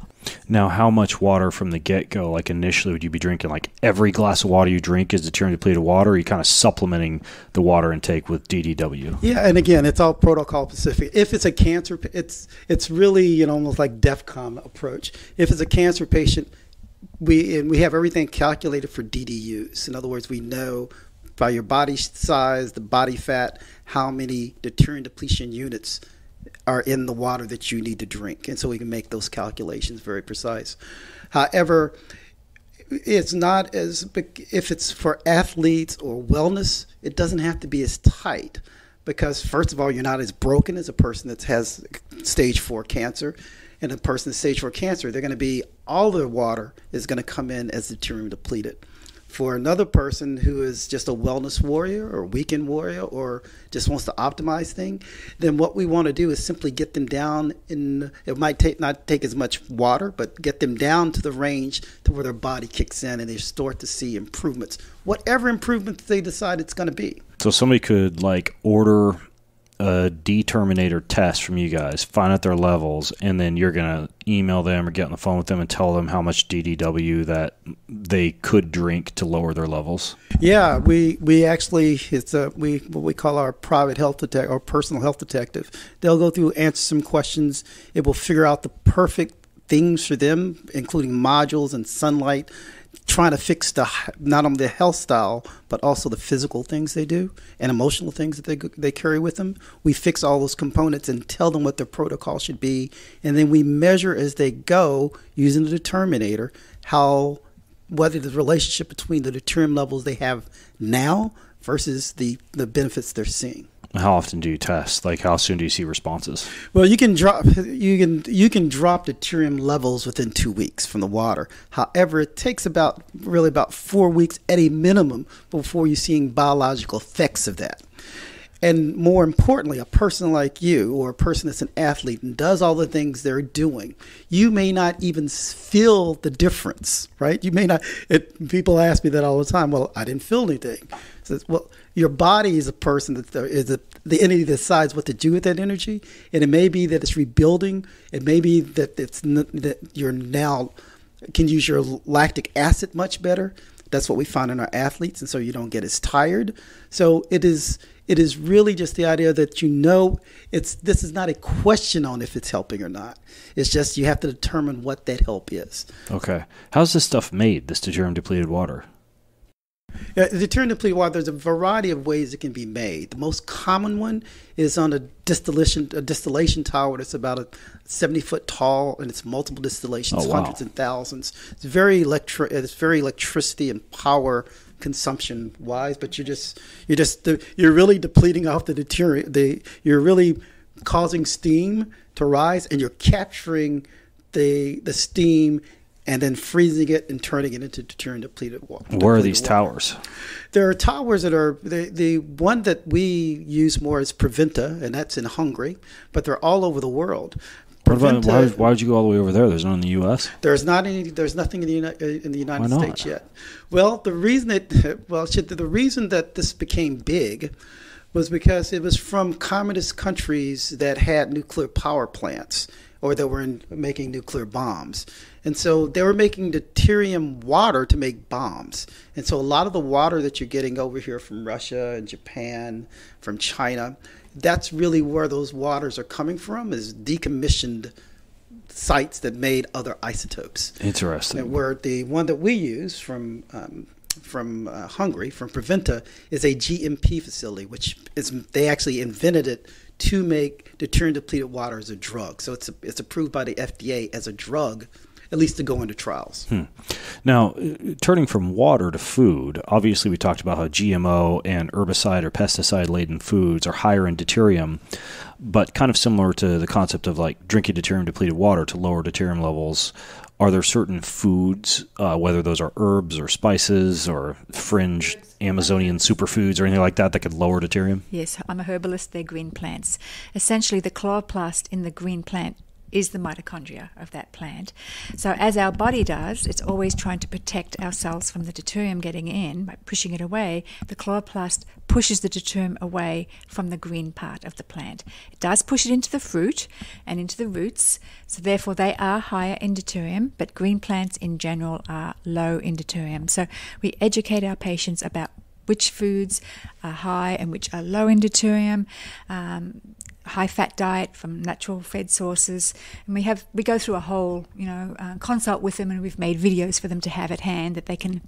Now, how much water from the get-go, like initially, would you be drinking? Like every glass of water you drink is deuterium depleted water, or are you kind of supplementing the water intake with D D W? Yeah, and again, it's all protocol specific. If it's a cancer, it's it's really, you know, almost like DEFCON approach. If it's a cancer patient, we and we have everything calculated for D D Us. In other words, we know by your body size, the body fat, how many deuterium depletion units are in the water that you need to drink, and so we can make those calculations very precise. However, it's not as if it's for athletes or wellness, it doesn't have to be as tight, because first of all, you're not as broken as a person that has stage four cancer, and a person with stage four cancer, they're going to be all their water is going to come in as deuterium depleted. For another person who is just a wellness warrior or weekend warrior or just wants to optimize thing, then what we want to do is simply get them down in, it might take, not take as much water, but get them down to the range to where their body kicks in and they start to see improvements, whatever improvements they decide it's going to be. So somebody could like order a D-Terminator test from you guys, find out their levels, and then you're going to email them or get on the phone with them and tell them how much D D W that they could drink to lower their levels? Yeah, we we actually, it's a, we what we call our private health detective or personal health detective. They'll go through, answer some questions. It will figure out the perfect things for them, including modules and sunlight, trying to fix the not only the health style, but also the physical things they do and emotional things that they, they carry with them. We fix all those components and tell them what their protocol should be. And then we measure as they go using the determinator, how, whether the relationship between the deuterium levels they have now versus the, the benefits they're seeing. How often do you test? Like, how soon do you see responses? Well, you can drop you can you can drop deuterium levels within two weeks from the water. However, it takes about really about four weeks at a minimum before you're seeing biological effects of that. And more importantly, a person like you or a person that's an athlete and does all the things they're doing, you may not even feel the difference, right? You may not. It, people ask me that all the time. Well, I didn't feel anything. So, well, your body is a person that is a, the entity that decides what to do with that energy. And it may be that it's rebuilding. It may be that, it's, that you're now can use your lactic acid much better. That's what we find in our athletes, and so you don't get as tired. So it is it is really just the idea that, you know, it's this is not a question on if it's helping or not. It's just you have to determine what that help is. Okay. How's this stuff made, this deuterium depleted water? Yeah, deuterium depleted water, there's a variety of ways it can be made. The most common one is on a distillation a distillation tower that's about a seventy foot tall, and it's multiple distillations, oh, wow. hundreds and thousands. It's very electri it's very electricity and power consumption wise, but you're just you're just you're really depleting off the deuterium. The you're really causing steam to rise, and you're capturing the the steam and then freezing it and turning it into deuterium depleted water. Where are these towers? There are towers that are, the, the one that we use more is Preventa, and that's in Hungary, but they're all over the world. Preventa, why, why would you go all the way over there? There's none in the U S? There's not any. There's nothing in the United, in the United States yet. Well, the reason it well the reason that this became big was because it was from communist countries that had nuclear power plants or that were in, making nuclear bombs, and so they were making deuterium water to make bombs. And so a lot of the water that you're getting over here from Russia and Japan, from China, that's really where those waters are coming from, is decommissioned sites that made other isotopes. Interesting. And where the one that we use from um, from uh, Hungary, from Preventa, is a G M P facility, which is, they actually invented it to make deuterium depleted water as a drug. So it's a, it's approved by the F D A as a drug, at least to go into trials. Hmm. Now, turning from water to food, obviously we talked about how G M O and herbicide or pesticide-laden foods are higher in deuterium, but kind of similar to the concept of like drinking deuterium-depleted water to lower deuterium levels, are there certain foods, uh, whether those are herbs or spices or fringe Amazonian superfoods or anything like that, that could lower deuterium? Yes, I'm a herbalist. They're green plants. Essentially, the chloroplast in the green plant is the mitochondria of that plant. So as our body does, it's always trying to protect ourselves from the deuterium getting in by pushing it away. The chloroplast pushes the deuterium away from the green part of the plant. It does push it into the fruit and into the roots, so therefore they are higher in deuterium, but green plants in general are low in deuterium. So we educate our patients about which foods are high and which are low in deuterium, um, high-fat diet from natural-fed sources, and we have we go through a whole you know uh, consult with them, and we've made videos for them to have at hand that they can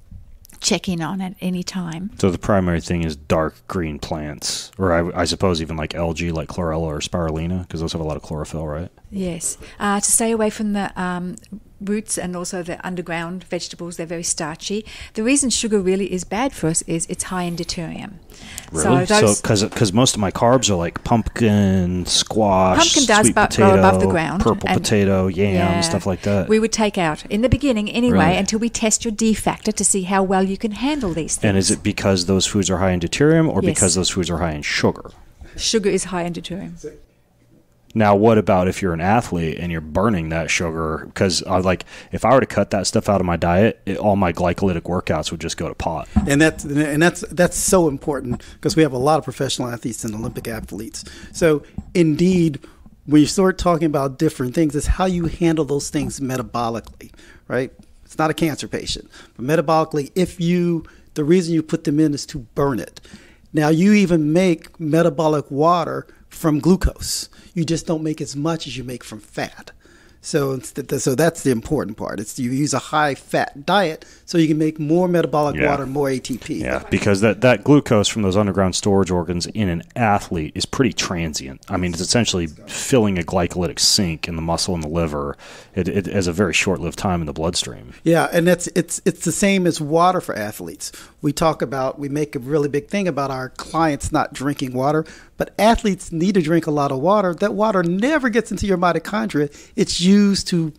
check in on at any time. So the primary thing is dark green plants, or I, I suppose even like algae, like chlorella or spirulina, because those have a lot of chlorophyll, right? Yes, uh, to stay away from the um, roots and also the underground vegetables. They're very starchy. The reason sugar really is bad for us is it's high in deuterium. Really? So because so, because most of my carbs are like pumpkin, squash, pumpkin does sweet potato, grow above the ground, purple potato, yam, yeah, stuff like that. We would take out in the beginning anyway, really? Until we test your D factor to see how well you can handle these things. And is it because those foods are high in deuterium, or yes, because those foods are high in sugar? Sugar is high in deuterium. Now, what about if you're an athlete and you're burning that sugar? Because I like, if I were to cut that stuff out of my diet, it, all my glycolytic workouts would just go to pot. And that's and that's that's so important, because we have a lot of professional athletes and Olympic athletes. So indeed, when you start talking about different things, it's how you handle those things metabolically, right? It's not a cancer patient, but metabolically, if you the reason you put them in is to burn it. Now you even make metabolic water from glucose. You just don't make as much as you make from fat. So it's the, so that's the important part. It's you use a high-fat diet so you can make more metabolic yeah. water, more A T P. Yeah, because that, that glucose from those underground storage organs in an athlete is pretty transient. I mean, it's essentially filling a glycolytic sink in the muscle and the liver. It, it has a very short-lived time in the bloodstream. Yeah, and it's, it's, it's the same as water for athletes. We talk about, we make a really big thing about our clients not drinking water, but athletes need to drink a lot of water. That water never gets into your mitochondria. It's used to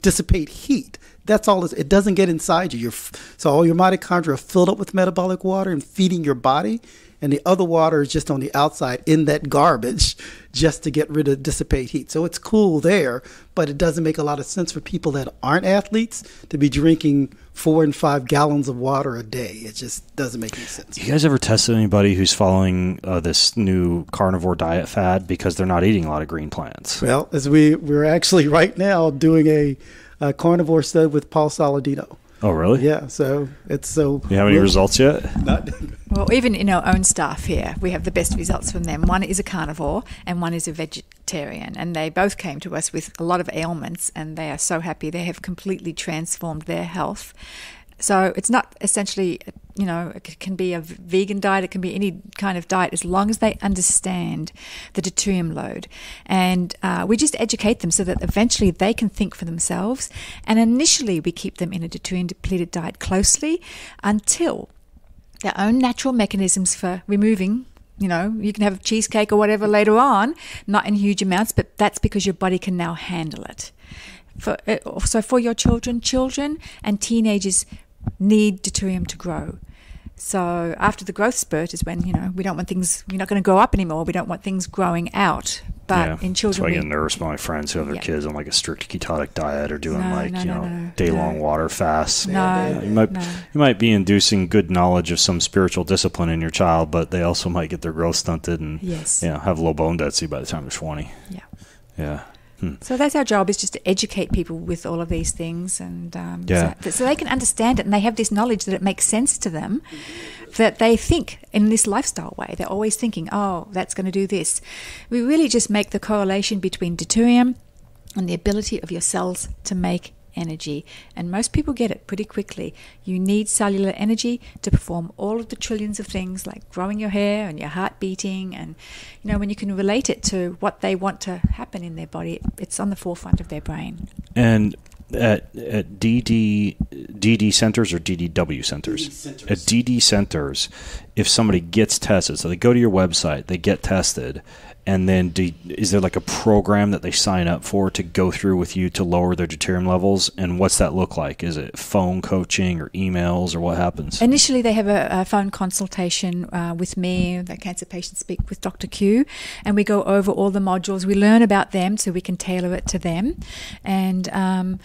dissipate heat. That's all. It doesn't get inside you. You're, so all your mitochondria are filled up with metabolic water and feeding your body, and the other water is just on the outside in that garbage just to get rid of, dissipate heat. So it's cool there, but it doesn't make a lot of sense for people that aren't athletes to be drinking four and five gallons of water a day. It just doesn't make any sense. You guys ever tested anybody who's following uh, this new carnivore diet fad because they're not eating a lot of green plants? Well, as we, we're actually right now doing a, a carnivore study with Paul Solidino. Oh, really? Yeah. So it's so. You have any results yet? Not. Well, even in our own staff here, we have the best results from them. One is a carnivore and one is a vegetarian. And they both came to us with a lot of ailments, and they are so happy. They have completely transformed their health. So it's not essentially, you know, it can be a vegan diet. It can be any kind of diet, as long as they understand the deuterium load. And uh, we just educate them so that eventually they can think for themselves. And initially we keep them in a deuterium-depleted diet closely until their own natural mechanisms for removing you know, you can have cheesecake or whatever later on, not in huge amounts, but that's because your body can now handle it. For, so for your children, children and teenagers need deuterium to grow. So after the growth spurt is when, you know, we don't want things, you're not going to grow up anymore. We don't want things growing out. But yeah, in children, so I get nervous by my friends who have their yeah. kids on like a strict ketotic diet or doing no, like, no, you no, know, no, day-long no. water fasts. No, yeah, you, might, no. you might be inducing good knowledge of some spiritual discipline in your child, but they also might get their growth stunted and yes. you know, have low bone density by the time they're twenty. Yeah. Yeah. So that's our job, is just to educate people with all of these things, and um, yeah. so, so they can understand it, and they have this knowledge that it makes sense to them, that they think in this lifestyle way. They're always thinking, oh, that's going to do this. We really just make the correlation between deuterium and the ability of your cells to make energy, and most people get it pretty quickly. You need cellular energy to perform all of the trillions of things, like growing your hair and your heart beating, and you know, when you can relate it to what they want to happen in their body, it's on the forefront of their brain. And at, at D D D D centers or D D W centers? D D centers, at D D centers, if somebody gets tested, so they go to your website, they get tested, and then do, is there like a program that they sign up for to go through with you to lower their deuterium levels? And what's that look like? Is it phone coaching or emails, or what happens? Initially, they have a, a phone consultation uh, with me, the cancer patients speak with Doctor Que, and we go over all the modules. We learn about them so we can tailor it to them. And um,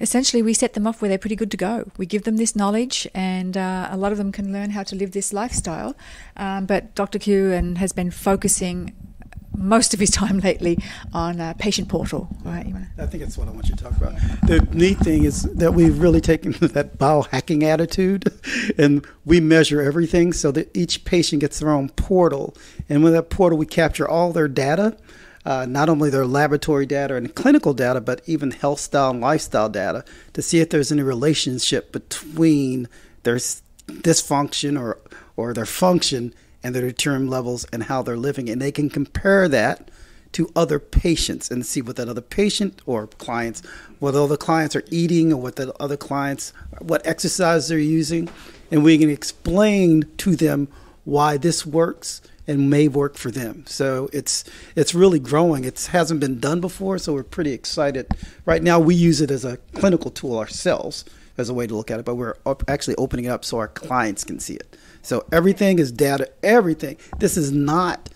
essentially, we set them off where they're pretty good to go. We give them this knowledge, and uh, a lot of them can learn how to live this lifestyle. Um, but Doctor Que and has been focusing most of his time lately on a patient portal. Right, you wanna? I think that's what I want you to talk about. The neat thing is that we've really taken that biohacking attitude, and we measure everything so that each patient gets their own portal. And with that portal, we capture all their data, uh, not only their laboratory data and clinical data, but even health style and lifestyle data, to see if there's any relationship between their dysfunction or, or their function and their deuterium levels and how they're living. And they can compare that to other patients and see what that other patient or clients, what other clients are eating, or what the other clients, what exercise they're using. And we can explain to them why this works and may work for them. So it's it's really growing. It hasn't been done before, so we're pretty excited. Right now we use it as a clinical tool ourselves as a way to look at it, but we're actually opening it up so our clients can see it. So everything is data, everything. This is not,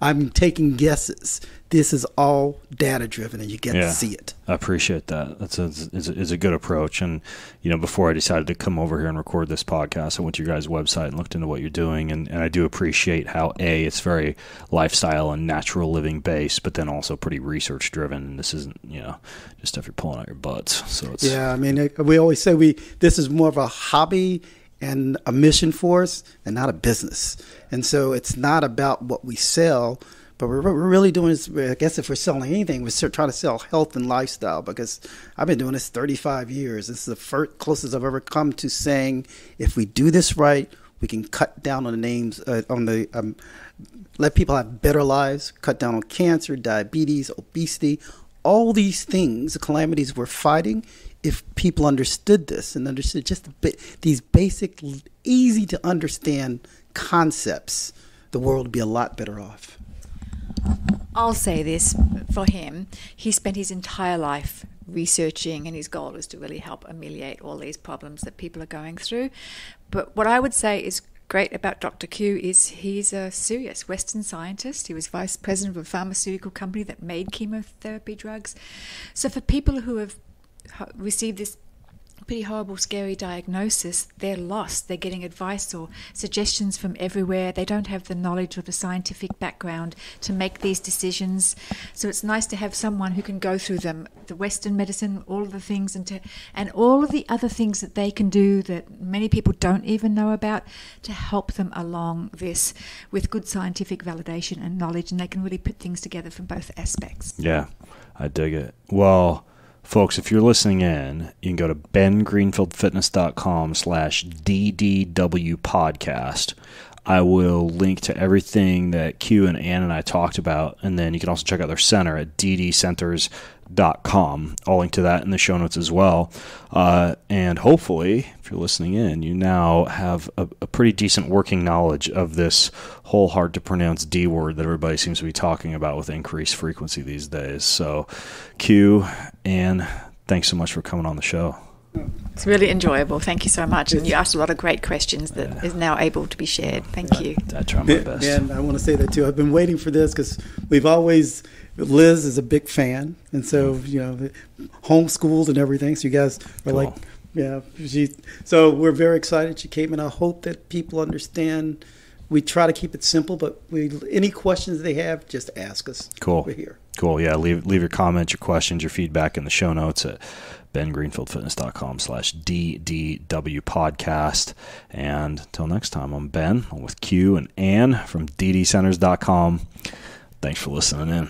I'm taking guesses. This is all data-driven, and you get yeah, to see it. I appreciate that. That's a, is, a, is a good approach. And, you know, before I decided to come over here and record this podcast, I went to your guys' website and looked into what you're doing. And, and I do appreciate how, A, it's very lifestyle and natural living based, but then also pretty research-driven. And this isn't, you know, just stuff you're pulling out your butts. So it's, yeah, I mean, we always say we this is more of a hobby and a mission for us, and not a business. And so it's not about what we sell, but what we're really doing is, I guess if we're selling anything, we're trying to sell health and lifestyle, because I've been doing this thirty-five years. This is the first closest I've ever come to saying, if we do this right, we can cut down on the names, uh, on the, um, let people have better lives, cut down on cancer, diabetes, obesity, all these things, the calamities we're fighting. If people understood this and understood just a bit, these basic, easy to understand concepts, the world would be a lot better off. I'll say this for him. He spent his entire life researching, and his goal is to really help ameliorate all these problems that people are going through. But what I would say is great about Doctor Que is he's a serious Western scientist. He was vice president of a pharmaceutical company that made chemotherapy drugs. So for people who have receive this pretty horrible, scary diagnosis, they're lost. They're getting advice or suggestions from everywhere. They don't have the knowledge or the scientific background to make these decisions. So it's nice to have someone who can go through them, the Western medicine, all of the things, and, to, and all of the other things that they can do that many people don't even know about, to help them along this with good scientific validation and knowledge, and they can really put things together from both aspects. Yeah, I dig it. Well, folks, if you're listening in, you can go to bengreenfieldfitness.com slash DDW podcast. I will link to everything that Que and Ann and I talked about, and then you can also check out their center at D D Centers. keto pet sanctuary dot com. I'll link to that in the show notes as well. Uh, and hopefully, if you're listening in, you now have a, a pretty decent working knowledge of this whole hard-to-pronounce D word that everybody seems to be talking about with increased frequency these days. So, Q, Anne, thanks so much for coming on the show. It's really enjoyable. Thank you so much. And you asked a lot of great questions that yeah. is now able to be shared. Thank you. I, I try my best. And I want to say that, too. I've been waiting for this because we've always – Liz is a big fan. And so, you know, homeschooled and everything. So you guys are cool. like – yeah. She, so we're very excited she came. And I hope that people understand we try to keep it simple. But we any questions they have, just ask us. Cool. We're here. Cool. Yeah. Leave, leave your comments, your questions, your feedback in the show notes at ben greenfield fitness dot com slash D D W podcast. And until next time, I'm Ben. I'm with Q and Anne from D D centers dot com. Thanks for listening in.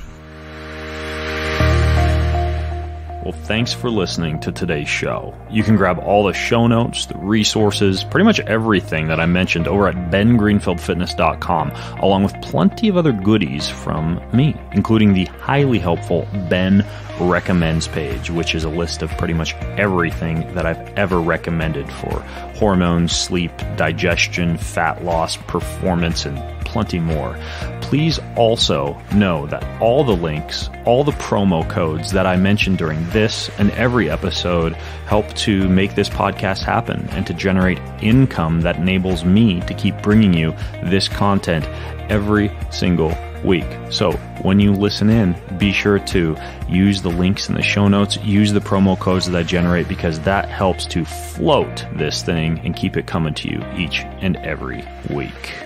Well, thanks for listening to today's show. You can grab all the show notes, the resources, pretty much everything that I mentioned over at ben greenfield fitness dot com, along with plenty of other goodies from me, including the highly helpful Ben Recommends page, which is a list of pretty much everything that I've ever recommended for hormones, sleep, digestion, fat loss, performance, and plenty more. Please also know that all the links, all the promo codes that I mentioned during this and every episode help to make this podcast happen and to generate income that enables me to keep bringing you this content every single week. So when you listen in, be sure to use the links in the show notes, use the promo codes that I generate, because that helps to float this thing and keep it coming to you each and every week.